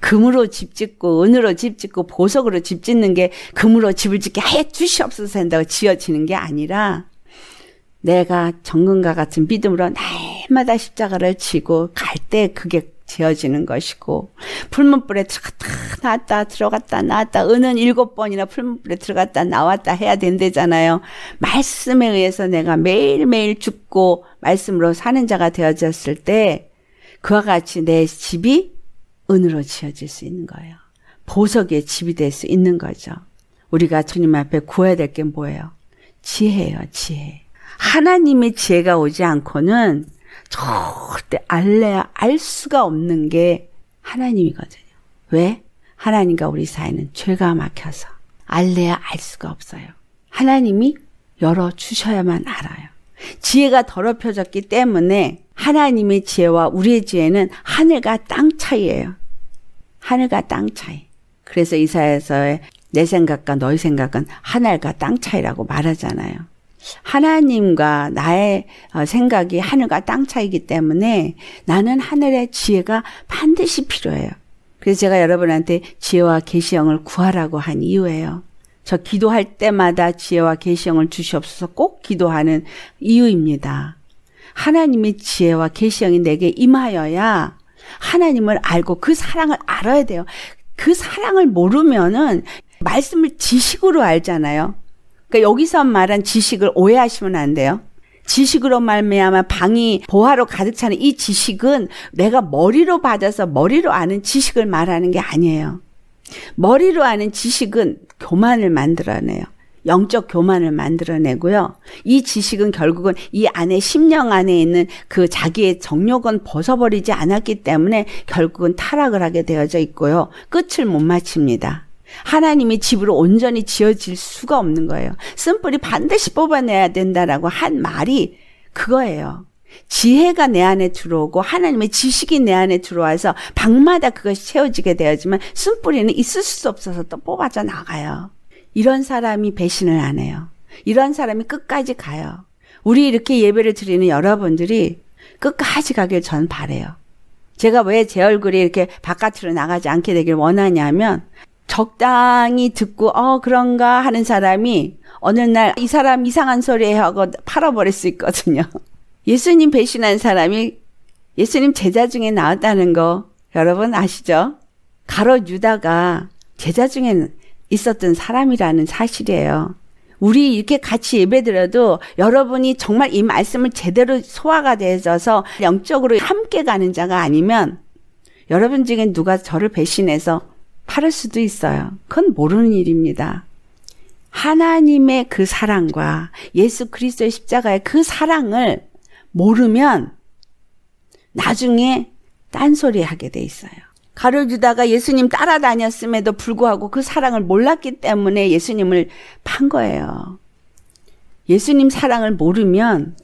금으로 집 짓고 은으로 집 짓고 보석으로 집 짓는 게 금으로 집을 짓게 해 주시옵소서 한다고 지어지는 게 아니라, 내가 정금과 같은 믿음으로 날마다 십자가를 지고 갈 때 그게 지어지는 것이고, 풀문불에 들어갔다 나왔다 들어갔다 나왔다, 은은 7번이나 풀문불에 들어갔다 나왔다 해야 된대잖아요. 말씀에 의해서 내가 매일매일 죽고 말씀으로 사는 자가 되어졌을 때 그와 같이 내 집이 은으로 지어질 수 있는 거예요. 보석의 집이 될 수 있는 거죠. 우리가 주님 앞에 구해야 될 게 뭐예요? 지혜예요, 지혜. 하나님의 지혜가 오지 않고는 절대 알 수가 없는 게 하나님이거든요. 왜? 하나님과 우리 사이는 죄가 막혀서 알래야 알 수가 없어요. 하나님이 열어주셔야만 알아요. 지혜가 더럽혀졌기 때문에 하나님의 지혜와 우리의 지혜는 하늘과 땅 차이예요. 하늘과 땅 차이. 그래서 이사야서에 내 생각과 너희 생각은 하늘과 땅 차이라고 말하잖아요. 하나님과 나의 생각이 하늘과 땅 차이기 때문에 나는 하늘의 지혜가 반드시 필요해요. 그래서 제가 여러분한테 지혜와 계시형을 구하라고 한 이유예요. 저 기도할 때마다 지혜와 계시형을 주시옵소서 꼭 기도하는 이유입니다. 하나님의 지혜와 계시형이 내게 임하여야 하나님을 알고 그 사랑을 알아야 돼요. 그 사랑을 모르면은 말씀을 지식으로 알잖아요. 그러니까 여기서 말한 지식을 오해하시면 안 돼요. 지식으로 말미암아 방이 보화로 가득 차는 이 지식은 내가 머리로 받아서 머리로 아는 지식을 말하는 게 아니에요. 머리로 아는 지식은 교만을 만들어내요. 영적 교만을 만들어내고요. 이 지식은 결국은 이 안에 심령 안에 있는 그 자기의 정욕은 벗어버리지 않았기 때문에 결국은 타락을 하게 되어져 있고요. 끝을 못 마칩니다. 하나님이 집으로 온전히 지어질 수가 없는 거예요. 쓴뿌리 반드시 뽑아내야 된다라고 한 말이 그거예요. 지혜가 내 안에 들어오고 하나님의 지식이 내 안에 들어와서 방마다 그것이 채워지게 되어지만 쓴뿌리는 있을 수 없어서 또 뽑아져 나가요. 이런 사람이 배신을 안 해요. 이런 사람이 끝까지 가요. 우리 이렇게 예배를 드리는 여러분들이 끝까지 가길 전 바래요. 제가 왜 제 얼굴이 이렇게 바깥으로 나가지 않게 되길 원하냐면, 적당히 듣고 그런가 하는 사람이 어느 날 이 사람 이상한 소리 하고 팔아버릴 수 있거든요. 예수님 배신한 사람이 예수님 제자 중에 나왔다는 거 여러분 아시죠? 가롯 유다가 제자 중에 있었던 사람이라는 사실이에요. 우리 이렇게 같이 예배드려도 여러분이 정말 이 말씀을 제대로 소화가 되어져서 영적으로 함께 가는 자가 아니면 여러분 중에 누가 저를 배신해서 팔을 수도 있어요. 그건 모르는 일입니다. 하나님의 그 사랑과 예수 그리스도의 십자가의 그 사랑을 모르면 나중에 딴소리 하게 돼 있어요. 가룟 유다가 예수님 따라다녔음에도 불구하고 그 사랑을 몰랐기 때문에 예수님을 판 거예요. 예수님 사랑을 모르면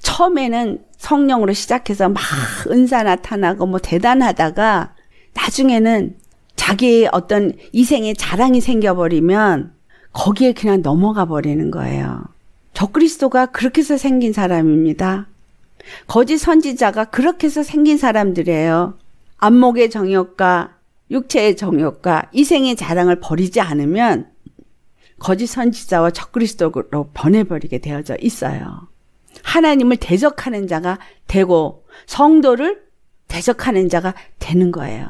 처음에는 성령으로 시작해서 막 은사 나타나고 뭐 대단하다가 나중에는 자기의 어떤 이생의 자랑이 생겨버리면 거기에 그냥 넘어가 버리는 거예요. 적그리스도가 그렇게 해서 생긴 사람입니다. 거짓 선지자가 그렇게 해서 생긴 사람들이에요. 안목의 정욕과 육체의 정욕과 이생의 자랑을 버리지 않으면 거짓 선지자와 적그리스도로 변해버리게 되어져 있어요. 하나님을 대적하는 자가 되고 성도를 대적하는 자가 되는 거예요.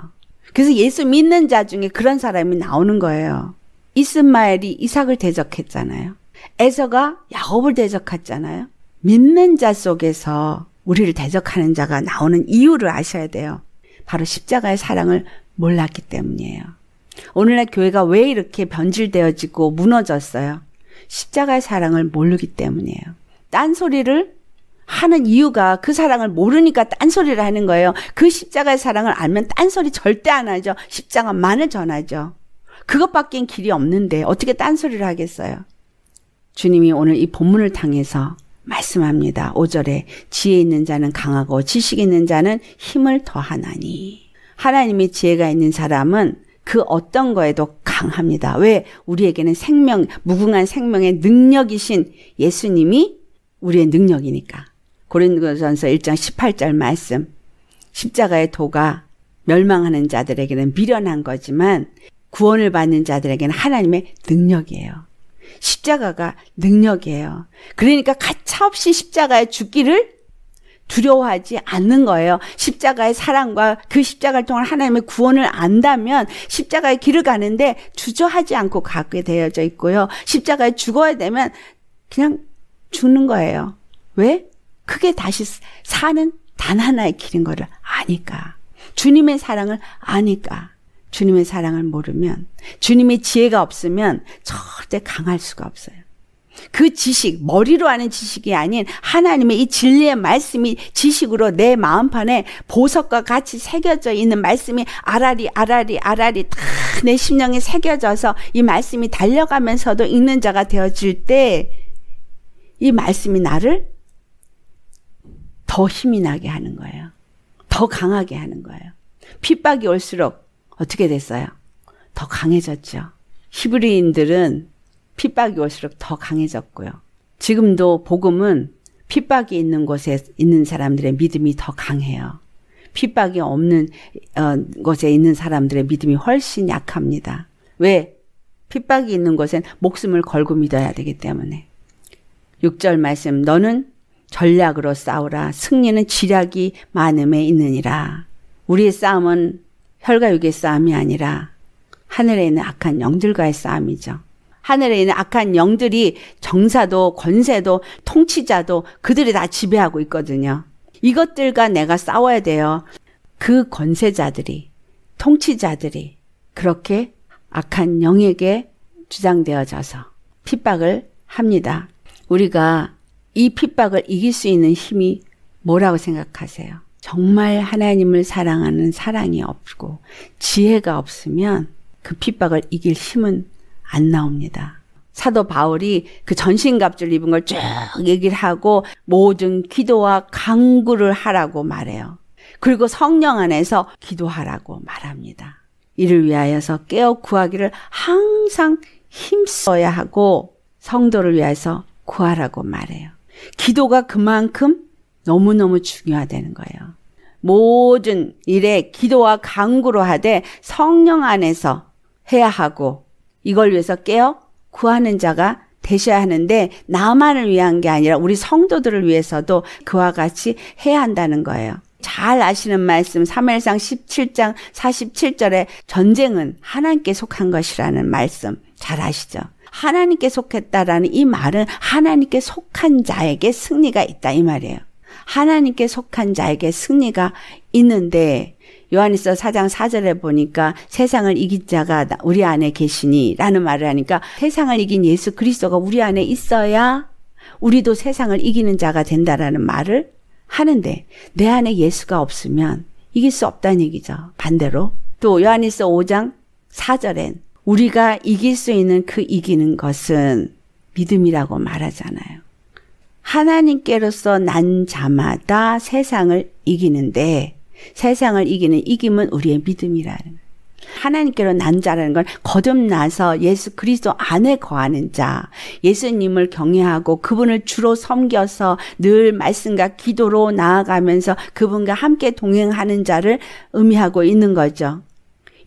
그래서 예수 믿는 자 중에 그런 사람이 나오는 거예요. 이스마엘이 이삭을 대적했잖아요. 에서가 야곱을 대적했잖아요. 믿는 자 속에서 우리를 대적하는 자가 나오는 이유를 아셔야 돼요. 바로 십자가의 사랑을 몰랐기 때문이에요. 오늘날 교회가 왜 이렇게 변질되어지고 무너졌어요? 십자가의 사랑을 모르기 때문이에요. 딴소리를 하는 이유가 그 사랑을 모르니까 딴소리를 하는 거예요. 그 십자가의 사랑을 알면 딴소리 절대 안 하죠. 십자가만을 전하죠. 그것밖엔 길이 없는데 어떻게 딴소리를 하겠어요? 주님이 오늘 이 본문을 통해서 말씀합니다. 5절에 지혜 있는 자는 강하고 지식 있는 자는 힘을 더하나니. 하나님의 지혜가 있는 사람은 그 어떤 거에도 강합니다. 왜? 우리에게는 생명, 무궁한 생명의 능력이신 예수님이 우리의 능력이니까. 고린도전서 1장 18절 말씀. 십자가의 도가 멸망하는 자들에게는 미련한 거지만 구원을 받는 자들에게는 하나님의 능력이에요. 십자가가 능력이에요. 그러니까 가차없이 십자가의 죽기를 두려워하지 않는 거예요. 십자가의 사랑과 그 십자가를 통한 하나님의 구원을 안다면 십자가의 길을 가는데 주저하지 않고 가게 되어져 있고요. 십자가에 죽어야 되면 그냥 죽는 거예요. 왜? 크게 다시 사는 단 하나의 길인 거를 아니까. 주님의 사랑을 아니까. 주님의 사랑을 모르면, 주님의 지혜가 없으면 절대 강할 수가 없어요. 그 지식, 머리로 아는 지식이 아닌 하나님의 이 진리의 말씀이 지식으로 내 마음판에 보석과 같이 새겨져 있는 말씀이 알알이 다 내 심령에 새겨져서 이 말씀이 달려가면서도 읽는 자가 되어질 때 이 말씀이 나를 더 힘이 나게 하는 거예요. 더 강하게 하는 거예요. 핍박이 올수록 어떻게 됐어요? 더 강해졌죠. 히브리인들은 핍박이 올수록 더 강해졌고요. 지금도 복음은 핍박이 있는 곳에 있는 사람들의 믿음이 더 강해요. 핍박이 없는 곳에 있는 사람들의 믿음이 훨씬 약합니다. 왜? 핍박이 있는 곳엔 목숨을 걸고 믿어야 되기 때문에. 6절 말씀, 너는 전략으로 싸우라. 승리는 지략이 많음에 있느니라. 우리의 싸움은 혈과 육의 싸움이 아니라 하늘에 있는 악한 영들과의 싸움이죠. 하늘에 있는 악한 영들이 정사도 권세도 통치자도 그들이 다 지배하고 있거든요. 이것들과 내가 싸워야 돼요. 그 권세자들이, 통치자들이 그렇게 악한 영에게 주장되어져서 핍박을 합니다. 우리가 이 핍박을 이길 수 있는 힘이 뭐라고 생각하세요? 정말 하나님을 사랑하는 사랑이 없고 지혜가 없으면 그 핍박을 이길 힘은 안 나옵니다. 사도 바울이 그 전신갑주를 입은 걸 쭉 얘기를 하고 모든 기도와 간구를 하라고 말해요. 그리고 성령 안에서 기도하라고 말합니다. 이를 위하여서 깨어 구하기를 항상 힘써야 하고 성도를 위해서 구하라고 말해요. 기도가 그만큼 너무너무 중요하다는 거예요. 모든 일에 기도와 간구로 하되 성령 안에서 해야 하고 이걸 위해서 깨어 구하는 자가 되셔야 하는데 나만을 위한 게 아니라 우리 성도들을 위해서도 그와 같이 해야 한다는 거예요. 잘 아시는 말씀 사무엘상 17장 47절에 전쟁은 하나님께 속한 것이라는 말씀 잘 아시죠? 하나님께 속했다라는 이 말은 하나님께 속한 자에게 승리가 있다 이 말이에요. 하나님께 속한 자에게 승리가 있는데 요한일서 4장 4절에 보니까 세상을 이긴 자가 우리 안에 계시니 라는 말을 하니까 세상을 이긴 예수 그리스도가 우리 안에 있어야 우리도 세상을 이기는 자가 된다라는 말을 하는데 내 안에 예수가 없으면 이길 수 없다는 얘기죠. 반대로 또 요한일서 5장 4절엔 우리가 이길 수 있는 그 이기는 것은 믿음이라고 말하잖아요. 하나님께로서 난 자마다 세상을 이기는데 세상을 이기는 이김은 우리의 믿음이라는 하나님께로 난 자라는 건 거듭나서 예수 그리스도 안에 거하는 자 예수님을 경외하고 그분을 주로 섬겨서 늘 말씀과 기도로 나아가면서 그분과 함께 동행하는 자를 의미하고 있는 거죠.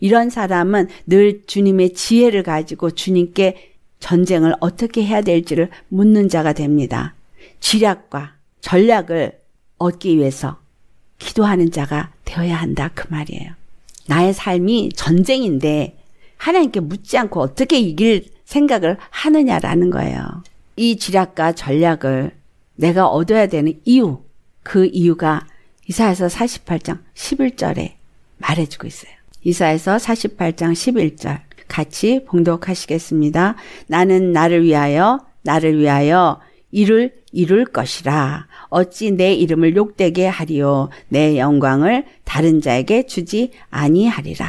이런 사람은 늘 주님의 지혜를 가지고 주님께 전쟁을 어떻게 해야 될지를 묻는 자가 됩니다. 지략과 전략을 얻기 위해서 기도하는 자가 되어야 한다 그 말이에요. 나의 삶이 전쟁인데 하나님께 묻지 않고 어떻게 이길 생각을 하느냐라는 거예요. 이 지략과 전략을 내가 얻어야 되는 이유, 그 이유가 이사야서 48장 11절에 말해주고 있어요. 이사야서 48장 11절 같이 봉독하시겠습니다. 나는 나를 위하여 이룰 것이라. 어찌 내 이름을 욕되게 하리요. 내 영광을 다른 자에게 주지 아니하리라.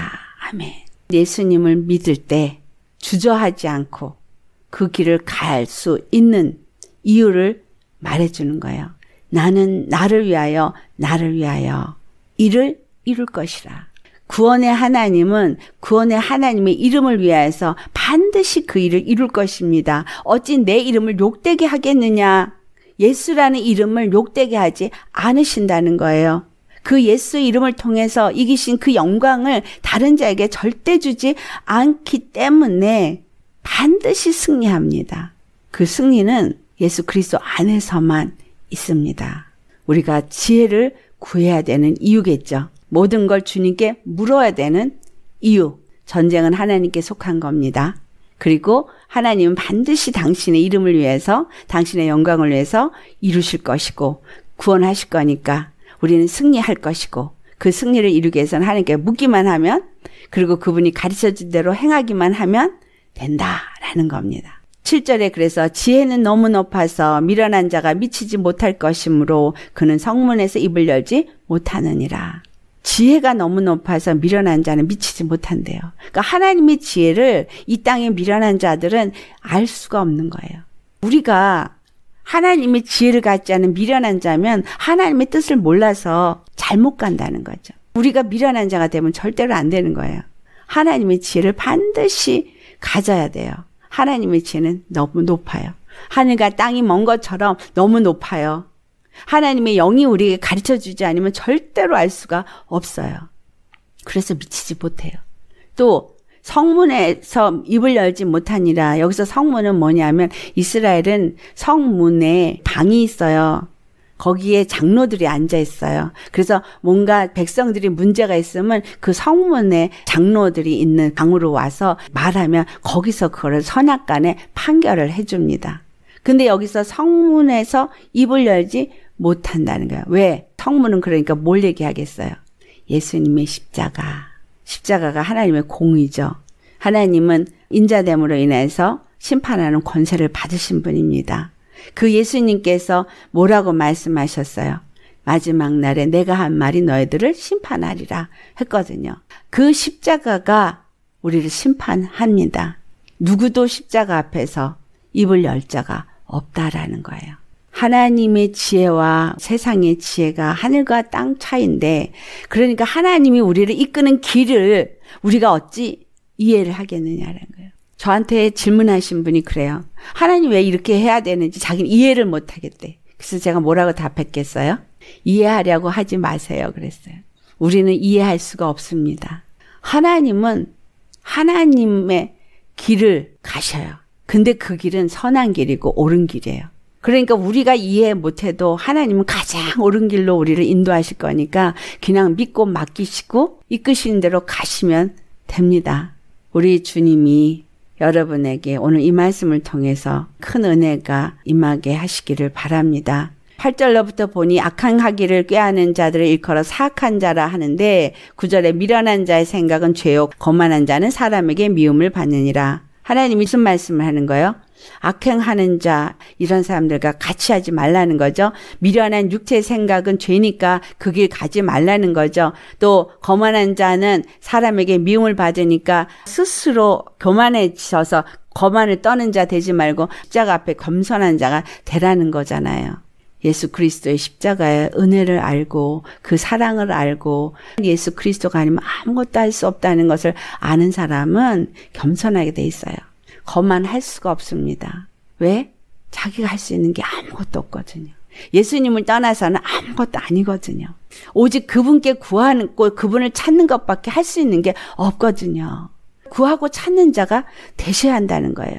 아멘. 예수님을 믿을 때 주저하지 않고 그 길을 갈 수 있는 이유를 말해주는 거예요. 나는 나를 위하여 일을 이룰 것이라. 구원의 하나님은 하나님의 이름을 위하여서 반드시 그 일을 이룰 것입니다. 어찌 내 이름을 욕되게 하겠느냐. 예수라는 이름을 욕되게 하지 않으신다는 거예요. 그 예수 이름을 통해서 이기신 그 영광을 다른 자에게 절대 주지 않기 때문에 반드시 승리합니다. 그 승리는 예수 그리스도 안에서만 있습니다. 우리가 지혜를 구해야 되는 이유겠죠. 모든 걸 주님께 물어야 되는 이유. 전쟁은 하나님께 속한 겁니다. 그리고 하나님은 반드시 당신의 이름을 위해서, 당신의 영광을 위해서 이루실 것이고 구원하실 거니까 우리는 승리할 것이고, 그 승리를 이루기 위해서는 하나님께 묻기만 하면, 그리고 그분이 가르쳐준 대로 행하기만 하면 된다라는 겁니다. 7절에 그래서 지혜는 너무 높아서 미련한 자가 미치지 못할 것이므로 그는 성문에서 입을 열지 못하느니라. 지혜가 너무 높아서 미련한 자는 미치지 못한대요. 그러니까 하나님의 지혜를 이 땅에 미련한 자들은 알 수가 없는 거예요. 우리가 하나님의 지혜를 갖지 않은 미련한 자면 하나님의 뜻을 몰라서 잘못 간다는 거죠. 우리가 미련한 자가 되면 절대로 안 되는 거예요. 하나님의 지혜를 반드시 가져야 돼요. 하나님의 지혜는 너무 높아요. 하늘과 땅이 먼 것처럼 너무 높아요. 하나님의 영이 우리에게 가르쳐주지 않으면 절대로 알 수가 없어요. 그래서 미치지 못해요. 또 성문에서 입을 열지 못하니라. 여기서 성문은 뭐냐면 이스라엘은 성문에 방이 있어요. 거기에 장로들이 앉아 있어요. 그래서 뭔가 백성들이 문제가 있으면 그 성문에 장로들이 있는 방으로 와서 말하면 거기서 그걸 선악간에 판결을 해줍니다. 근데 여기서 성문에서 입을 열지 못한다는 거예요. 왜? 성문은 그러니까 뭘 얘기하겠어요? 예수님의 십자가. 십자가가 하나님의 공의죠. 하나님은 인자됨으로 인해서 심판하는 권세를 받으신 분입니다. 그 예수님께서 뭐라고 말씀하셨어요? 마지막 날에 내가 한 말이 너희들을 심판하리라 했거든요. 그 십자가가 우리를 심판합니다. 누구도 십자가 앞에서 입을 열 자가 없다라는 거예요. 하나님의 지혜와 세상의 지혜가 하늘과 땅 차이인데, 그러니까 하나님이 우리를 이끄는 길을 우리가 어찌 이해를 하겠느냐라는 거예요. 저한테 질문하신 분이 그래요. 하나님 왜 이렇게 해야 되는지 자기는 이해를 못하겠대. 그래서 제가 뭐라고 답했겠어요? 이해하려고 하지 마세요 그랬어요. 우리는 이해할 수가 없습니다. 하나님은 하나님의 길을 가셔요. 근데 그 길은 선한 길이고 옳은 길이에요. 그러니까 우리가 이해 못해도 하나님은 가장 옳은 길로 우리를 인도하실 거니까 그냥 믿고 맡기시고 이끄시는 대로 가시면 됩니다. 우리 주님이 여러분에게 오늘 이 말씀을 통해서 큰 은혜가 임하게 하시기를 바랍니다. 8절로부터 보니 악한 학위를 꾀하는 자들을 일컬어 사악한 자라 하는데 9절에 미련한 자의 생각은 죄요 거만한 자는 사람에게 미움을 받느니라. 하나님이 무슨 말씀을 하는 거예요? 악행하는 자, 이런 사람들과 같이 하지 말라는 거죠. 미련한 육체의 생각은 죄니까 그 길 가지 말라는 거죠. 또 거만한 자는 사람에게 미움을 받으니까 스스로 교만해져서 거만을 떠는 자 되지 말고 십자가 앞에 겸손한 자가 되라는 거잖아요. 예수 그리스도의 십자가의 은혜를 알고 그 사랑을 알고 예수 그리스도가 아니면 아무것도 할 수 없다는 것을 아는 사람은 겸손하게 돼 있어요. 거만할 수가 없습니다. 왜? 자기가 할 수 있는 게 아무것도 없거든요. 예수님을 떠나서는 아무것도 아니거든요. 오직 그분께 구하는 것, 그분을 찾는 것밖에 할 수 있는 게 없거든요. 구하고 찾는 자가 되셔야 한다는 거예요.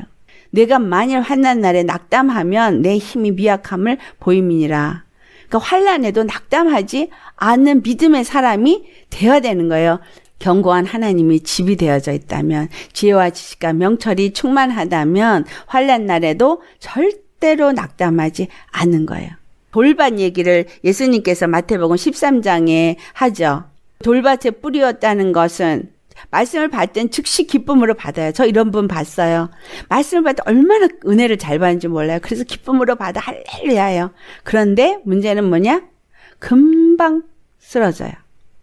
내가 만일 환난 날에 낙담하면 내 힘이 미약함을 보임이니라. 그러니까 환난에도 낙담하지 않는 믿음의 사람이 되어야 되는 거예요. 견고한 하나님이 집이 되어져 있다면, 지혜와 지식과 명철이 충만하다면 환난 날에도 절대 절대로 낙담하지 않는 거예요. 돌밭 얘기를 예수님께서 마태복음 13장에 하죠. 돌밭에 뿌리었다는 것은 말씀을 받던 즉시 기쁨으로 받아요. 저 이런 분 봤어요. 말씀을 받던 얼마나 은혜를 잘 받는지 몰라요. 그래서 기쁨으로 받아 할렐루야예요. 그런데 문제는 뭐냐? 금방 쓰러져요.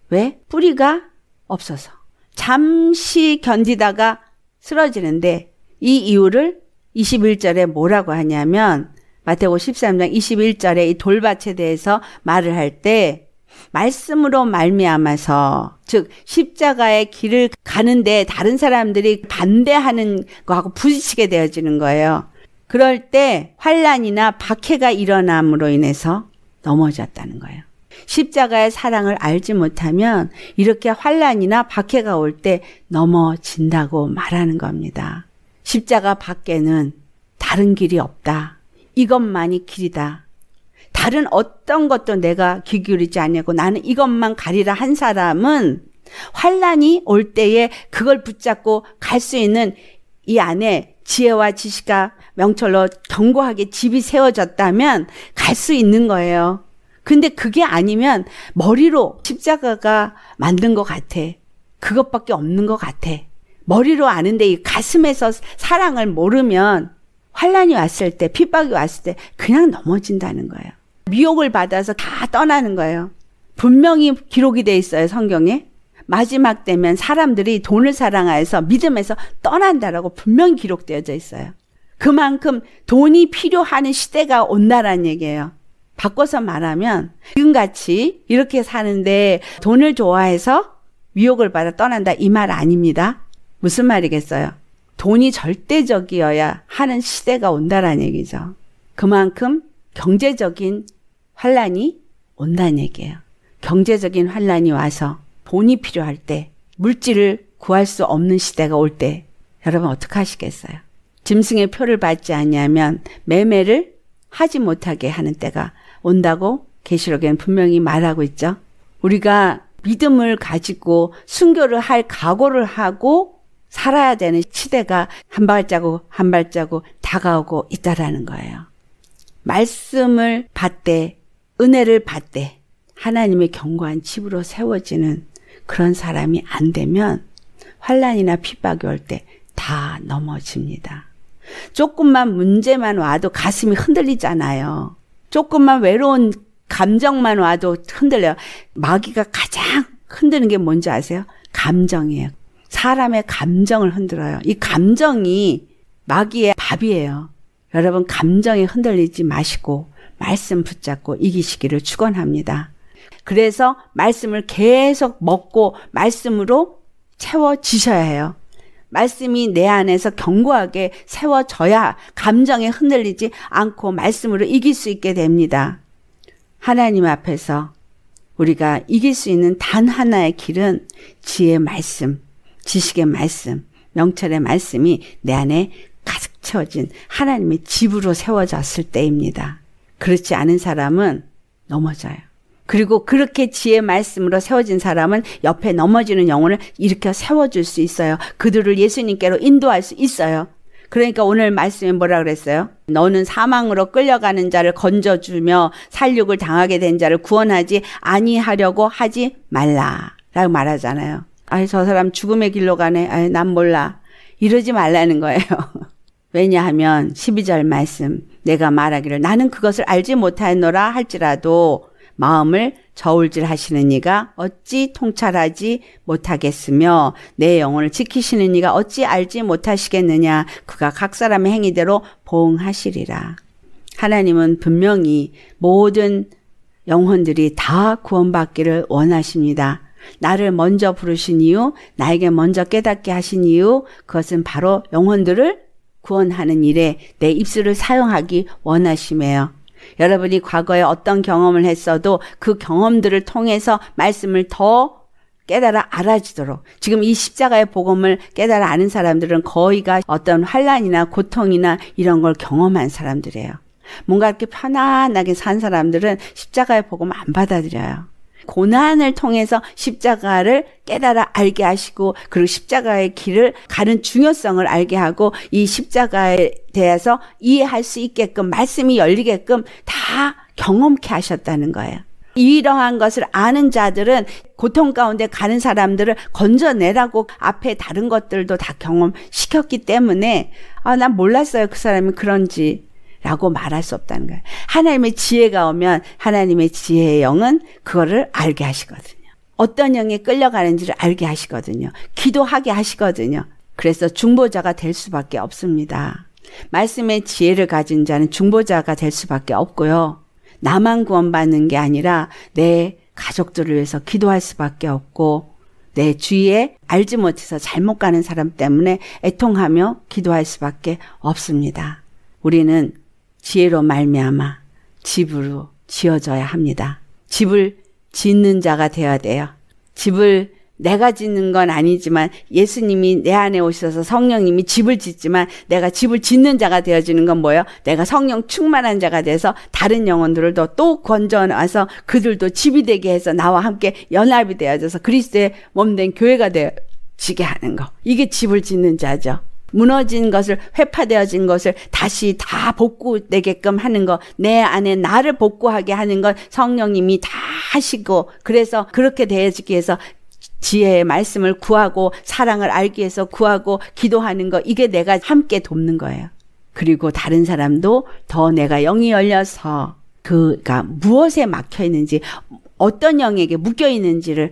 왜? 뿌리가 없어서. 잠시 견디다가 쓰러지는데 이 이유를 21절에 뭐라고 하냐면 마태복음 13장 21절에 이 돌밭에 대해서 말을 할 때 말씀으로 말미암아서, 즉 십자가의 길을 가는데 다른 사람들이 반대하는 거하고 부딪히게 되어지는 거예요. 그럴 때 환란이나 박해가 일어남으로 인해서 넘어졌다는 거예요. 십자가의 사랑을 알지 못하면 이렇게 환란이나 박해가 올 때 넘어진다고 말하는 겁니다. 십자가 밖에는 다른 길이 없다. 이것만이 길이다. 다른 어떤 것도 내가 귀 기울이지 아니하고 나는 이것만 가리라 한 사람은 환란이 올 때에 그걸 붙잡고 갈 수 있는 이 안에 지혜와 지식과 명철로 견고하게 집이 세워졌다면 갈 수 있는 거예요. 근데 그게 아니면 머리로 십자가가 만든 것 같아. 그것밖에 없는 것 같아. 머리로 아는데 이 가슴에서 사랑을 모르면 환란이 왔을 때, 핍박이 왔을 때 그냥 넘어진다는 거예요. 미혹을 받아서 다 떠나는 거예요. 분명히 기록이 돼 있어요, 성경에. 마지막 되면 사람들이 돈을 사랑하여서 믿음에서 떠난다라고 분명히 기록되어져 있어요. 그만큼 돈이 필요한 시대가 온다라는 얘기예요. 바꿔서 말하면 지금같이 이렇게 사는데 돈을 좋아해서 미혹을 받아 떠난다 이 말 아닙니다. 무슨 말이겠어요? 돈이 절대적이어야 하는 시대가 온다라는 얘기죠. 그만큼 경제적인 환란이 온다는 얘기예요. 경제적인 환란이 와서 돈이 필요할 때, 물질을 구할 수 없는 시대가 올 때 여러분 어떻게 하시겠어요? 짐승의 표를 받지 않냐면 매매를 하지 못하게 하는 때가 온다고 계시록에는 분명히 말하고 있죠. 우리가 믿음을 가지고 순교를 할 각오를 하고 살아야 되는 시대가 한 발자국 한 발자국 다가오고 있다라는 거예요. 말씀을 받되 은혜를 받되 하나님의 견고한 집으로 세워지는 그런 사람이 안 되면 환란이나 핍박이 올 때 다 넘어집니다. 조금만 문제만 와도 가슴이 흔들리잖아요. 조금만 외로운 감정만 와도 흔들려요. 마귀가 가장 흔드는 게 뭔지 아세요? 감정이에요. 사람의 감정을 흔들어요. 이 감정이 마귀의 밥이에요. 여러분 감정에 흔들리지 마시고 말씀 붙잡고 이기시기를 축원합니다. 그래서 말씀을 계속 먹고 말씀으로 채워지셔야 해요. 말씀이 내 안에서 견고하게 세워져야 감정에 흔들리지 않고 말씀으로 이길 수 있게 됩니다. 하나님 앞에서 우리가 이길 수 있는 단 하나의 길은 지혜의 말씀, 지식의 말씀, 명철의 말씀이 내 안에 가득 채워진 하나님의 집으로 세워졌을 때입니다. 그렇지 않은 사람은 넘어져요. 그리고 그렇게 지혜의 말씀으로 세워진 사람은 옆에 넘어지는 영혼을 일으켜 세워줄 수 있어요. 그들을 예수님께로 인도할 수 있어요. 그러니까 오늘 말씀에 뭐라 그랬어요? 너는 사망으로 끌려가는 자를 건져주며 살육을 당하게 된 자를 구원하지 아니하려고 하지 말라라고 말하잖아요. 아이 저 사람 죽음의 길로 가네. 아이 난 몰라. 이러지 말라는 거예요. 왜냐하면 12절 말씀 내가 말하기를 나는 그것을 알지 못하노라 할지라도 마음을 저울질하시는 이가 어찌 통찰하지 못하겠으며 내 영혼을 지키시는 이가 어찌 알지 못하시겠느냐. 그가 각 사람의 행위대로 보응하시리라. 하나님은 분명히 모든 영혼들이 다 구원받기를 원하십니다. 나를 먼저 부르신 이유, 나에게 먼저 깨닫게 하신 이유, 그것은 바로 영혼들을 구원하는 일에 내 입술을 사용하기 원하심이에요. 여러분이 과거에 어떤 경험을 했어도 그 경험들을 통해서 말씀을 더 깨달아 알아지도록, 지금 이 십자가의 복음을 깨달아 아는 사람들은 거의가 어떤 환란이나 고통이나 이런 걸 경험한 사람들이에요. 뭔가 이렇게 편안하게 산 사람들은 십자가의 복음을 안 받아들여요. 고난을 통해서 십자가를 깨달아 알게 하시고, 그리고 십자가의 길을 가는 중요성을 알게 하고, 이 십자가에 대해서 이해할 수 있게끔, 말씀이 열리게끔 다 경험케 하셨다는 거예요. 이러한 것을 아는 자들은 고통 가운데 가는 사람들을 건져내라고 앞에 다른 것들도 다 경험시켰기 때문에, 아, 난 몰랐어요, 그 사람이 그런지 라고 말할 수 없다는 거예요. 하나님의 지혜가 오면 하나님의 지혜의 영은 그거를 알게 하시거든요. 어떤 영에 끌려가는지를 알게 하시거든요. 기도하게 하시거든요. 그래서 중보자가 될 수밖에 없습니다. 말씀의 지혜를 가진 자는 중보자가 될 수밖에 없고요. 나만 구원받는 게 아니라 내 가족들을 위해서 기도할 수밖에 없고, 내 주위에 알지 못해서 잘못 가는 사람 때문에 애통하며 기도할 수밖에 없습니다. 우리는 지혜로 말미암아 집으로 지어져야 합니다. 집을 짓는 자가 되어야 돼요. 집을 내가 짓는 건 아니지만, 예수님이 내 안에 오셔서 성령님이 집을 짓지만, 내가 집을 짓는 자가 되어지는 건 뭐예요? 내가 성령 충만한 자가 돼서 다른 영혼들을 또 건져와서 그들도 집이 되게 해서 나와 함께 연합이 되어져서 그리스도의 몸된 교회가 되어지게 하는 거. 이게 집을 짓는 자죠. 무너진 것을, 회파되어진 것을 다시 다 복구되게끔 하는 것, 내 안에 나를 복구하게 하는 것 성령님이 다 하시고, 그래서 그렇게 되어지기 위해서 지혜의 말씀을 구하고, 사랑을 알기 위해서 구하고, 기도하는 것, 이게 내가 함께 돕는 거예요. 그리고 다른 사람도 더 내가 영이 열려서 그가 무엇에 막혀 있는지, 어떤 영에게 묶여 있는지를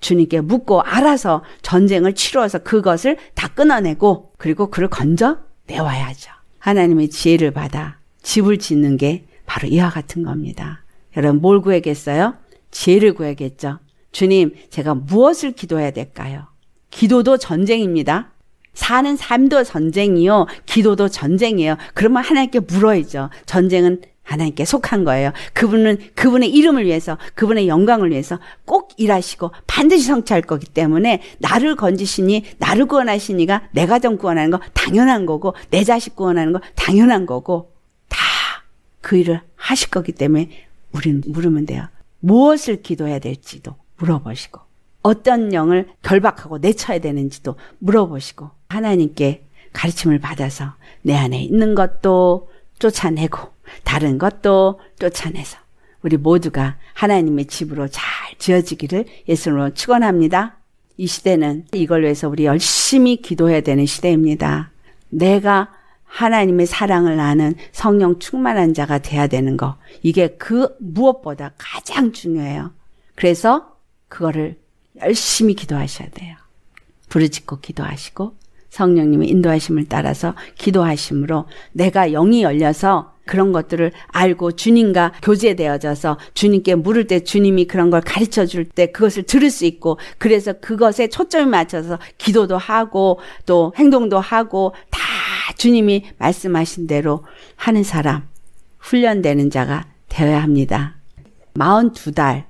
주님께 묻고 알아서 전쟁을 치러서 그것을 다 끊어내고, 그리고 그를 건져 내와야죠. 하나님의 지혜를 받아 집을 짓는 게 바로 이와 같은 겁니다. 여러분, 뭘 구해야겠어요? 지혜를 구해야겠죠. 주님, 제가 무엇을 기도해야 될까요? 기도도 전쟁입니다. 사는 삶도 전쟁이요, 기도도 전쟁이에요. 그러면 하나님께 물어야죠. 전쟁은 하나님께 속한 거예요. 그분은 그분의 이름을 위해서, 그분의 영광을 위해서 꼭 일하시고 반드시 성취할 거기 때문에, 나를 건지시니, 나를 구원하시니가 내 가정 구원하는 거 당연한 거고, 내 자식 구원하는 거 당연한 거고, 다 그 일을 하실 거기 때문에 우리는 물으면 돼요. 무엇을 기도해야 될지도 물어보시고, 어떤 영을 결박하고 내쳐야 되는지도 물어보시고, 하나님께 가르침을 받아서 내 안에 있는 것도 쫓아내고 다른 것도 쫓아내서 우리 모두가 하나님의 집으로 잘 지어지기를 예수님으로 축원합니다. 이 시대는 이걸 위해서 우리 열심히 기도해야 되는 시대입니다. 내가 하나님의 사랑을 아는 성령 충만한 자가 돼야 되는 거, 이게 그 무엇보다 가장 중요해요. 그래서 그거를 열심히 기도하셔야 돼요. 부르짖고 기도하시고, 성령님의 인도하심을 따라서 기도하심으로 내가 영이 열려서 그런 것들을 알고, 주님과 교제되어져서 주님께 물을 때 주님이 그런 걸 가르쳐 줄 때 그것을 들을 수 있고, 그래서 그것에 초점을 맞춰서 기도도 하고 또 행동도 하고 다 주님이 말씀하신 대로 하는 사람, 훈련되는 자가 되어야 합니다. 42달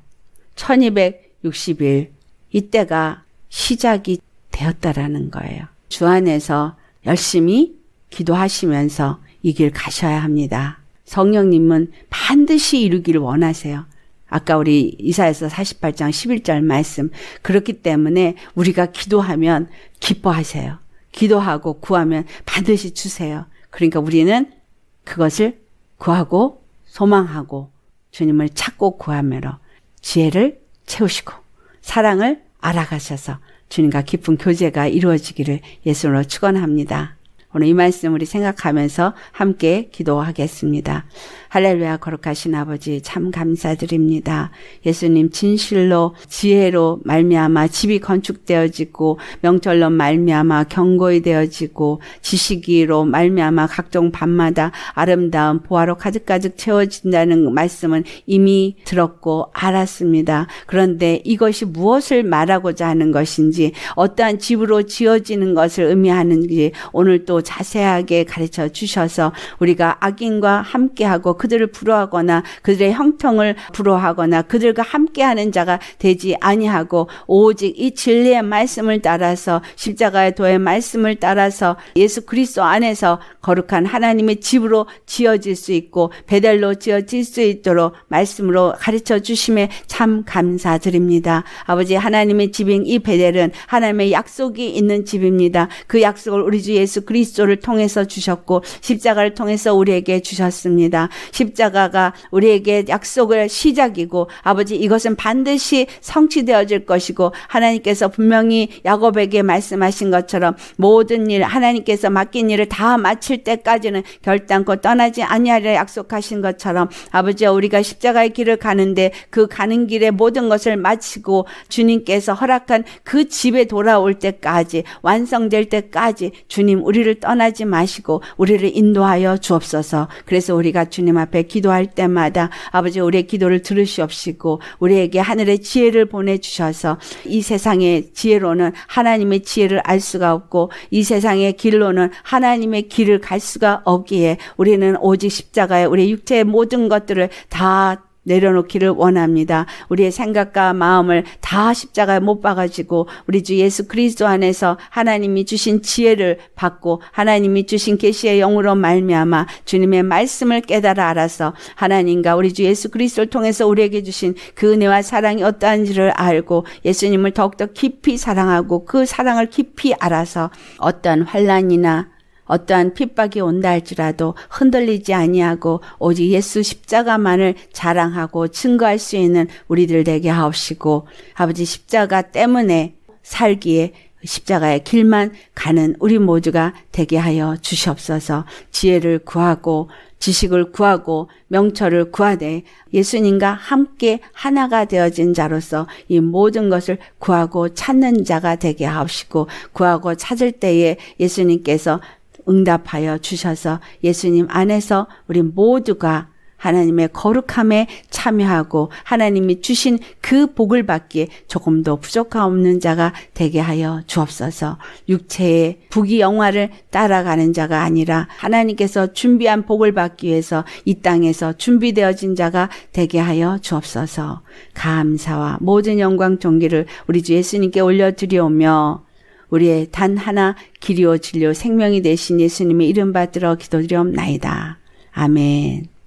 1260일, 이때가 시작이 되었다라는 거예요. 주 안에서 열심히 기도하시면서 이 길 가셔야 합니다. 성령님은 반드시 이루기를 원하세요. 아까 우리 이사야서 48장 11절 말씀, 그렇기 때문에 우리가 기도하면 기뻐하세요. 기도하고 구하면 반드시 주세요. 그러니까 우리는 그것을 구하고 소망하고, 주님을 찾고 구하므로 지혜를 채우시고 사랑을 알아가셔서 주님과 깊은 교제가 이루어지기를 예수님으로 축원합니다. 오늘 이 말씀 우리 생각하면서 함께 기도하겠습니다. 할렐루야. 거룩하신 아버지, 참 감사드립니다. 예수님, 진실로 지혜로 말미암아 집이 건축되어지고, 명철로 말미암아 견고히 되어지고, 지식으로 말미암아 각종 밤마다 아름다운 보화로 가득가득 채워진다는 말씀은 이미 들었고 알았습니다. 그런데 이것이 무엇을 말하고자 하는 것인지, 어떠한 집으로 지어지는 것을 의미하는지 오늘 또 자세하게 가르쳐 주셔서 우리가 악인과 함께하고 그들을 부러워하거나 그들의 형통을 부러워하거나 그들과 함께하는 자가 되지 아니하고 오직 이 진리의 말씀을 따라서 십자가의 도의 말씀을 따라서 예수 그리스도 안에서 거룩한 하나님의 집으로 지어질 수 있고 베델로 지어질 수 있도록 말씀으로 가르쳐 주심에 참 감사드립니다. 아버지, 하나님의 집인 이 베델은 하나님의 약속이 있는 집입니다. 그 약속을 우리 주 예수 그리스도를 통해서 주셨고 십자가를 통해서 우리에게 주셨습니다. 십자가가 우리에게 약속의 시작이고 아버지, 이것은 반드시 성취되어질 것이고 하나님께서 분명히 야곱에게 말씀하신 것처럼 모든 일 하나님께서 맡긴 일을 다 마칠 때까지는 결단코 떠나지 아니하리라 약속하신 것처럼 아버지와 우리가 십자가의 길을 가는데 그 가는 길에 모든 것을 마치고 주님께서 허락한 그 집에 돌아올 때까지 완성될 때까지 주님 우리를 떠나지 마시고 우리를 인도하여 주옵소서. 그래서 우리가 주님 앞에 기도할 때마다 아버지 우리의 기도를 들으시옵시고 우리에게 하늘의 지혜를 보내주셔서 이 세상의 지혜로는 하나님의 지혜를 알 수가 없고 이 세상의 길로는 하나님의 길을 갈 수가 없기에 우리는 오직 십자가에 우리의 육체의 모든 것들을 다 내려놓기를 원합니다. 우리의 생각과 마음을 다 십자가에 못 박아지고 우리 주 예수 그리스도 안에서 하나님이 주신 지혜를 받고 하나님이 주신 계시의 영으로 말미암아 주님의 말씀을 깨달아 알아서 하나님과 우리 주 예수 그리스도를 통해서 우리에게 주신 그 은혜와 사랑이 어떠한지를 알고 예수님을 더욱더 깊이 사랑하고 그 사랑을 깊이 알아서 어떠한 환난이나 어떠한 핍박이 온다 할지라도 흔들리지 아니하고 오직 예수 십자가만을 자랑하고 증거할 수 있는 우리들 되게 하옵시고 아버지, 십자가 때문에 살기에 십자가의 길만 가는 우리 모두가 되게 하여 주시옵소서. 지혜를 구하고 지식을 구하고 명철을 구하되 예수님과 함께 하나가 되어진 자로서 이 모든 것을 구하고 찾는 자가 되게 하옵시고 구하고 찾을 때에 예수님께서 응답하여 주셔서 예수님 안에서 우리 모두가 하나님의 거룩함에 참여하고 하나님이 주신 그 복을 받기에 조금도 부족함 없는 자가 되게 하여 주옵소서. 육체의 부귀영화를 따라가는 자가 아니라 하나님께서 준비한 복을 받기 위해서 이 땅에서 준비되어진 자가 되게 하여 주옵소서. 감사와 모든 영광 존귀를 우리 주 예수님께 올려드리오며 우리의 단 하나 길이요 진리요 생명이 되신 예수님의 이름 받들어 기도드리옵나이다. 아멘.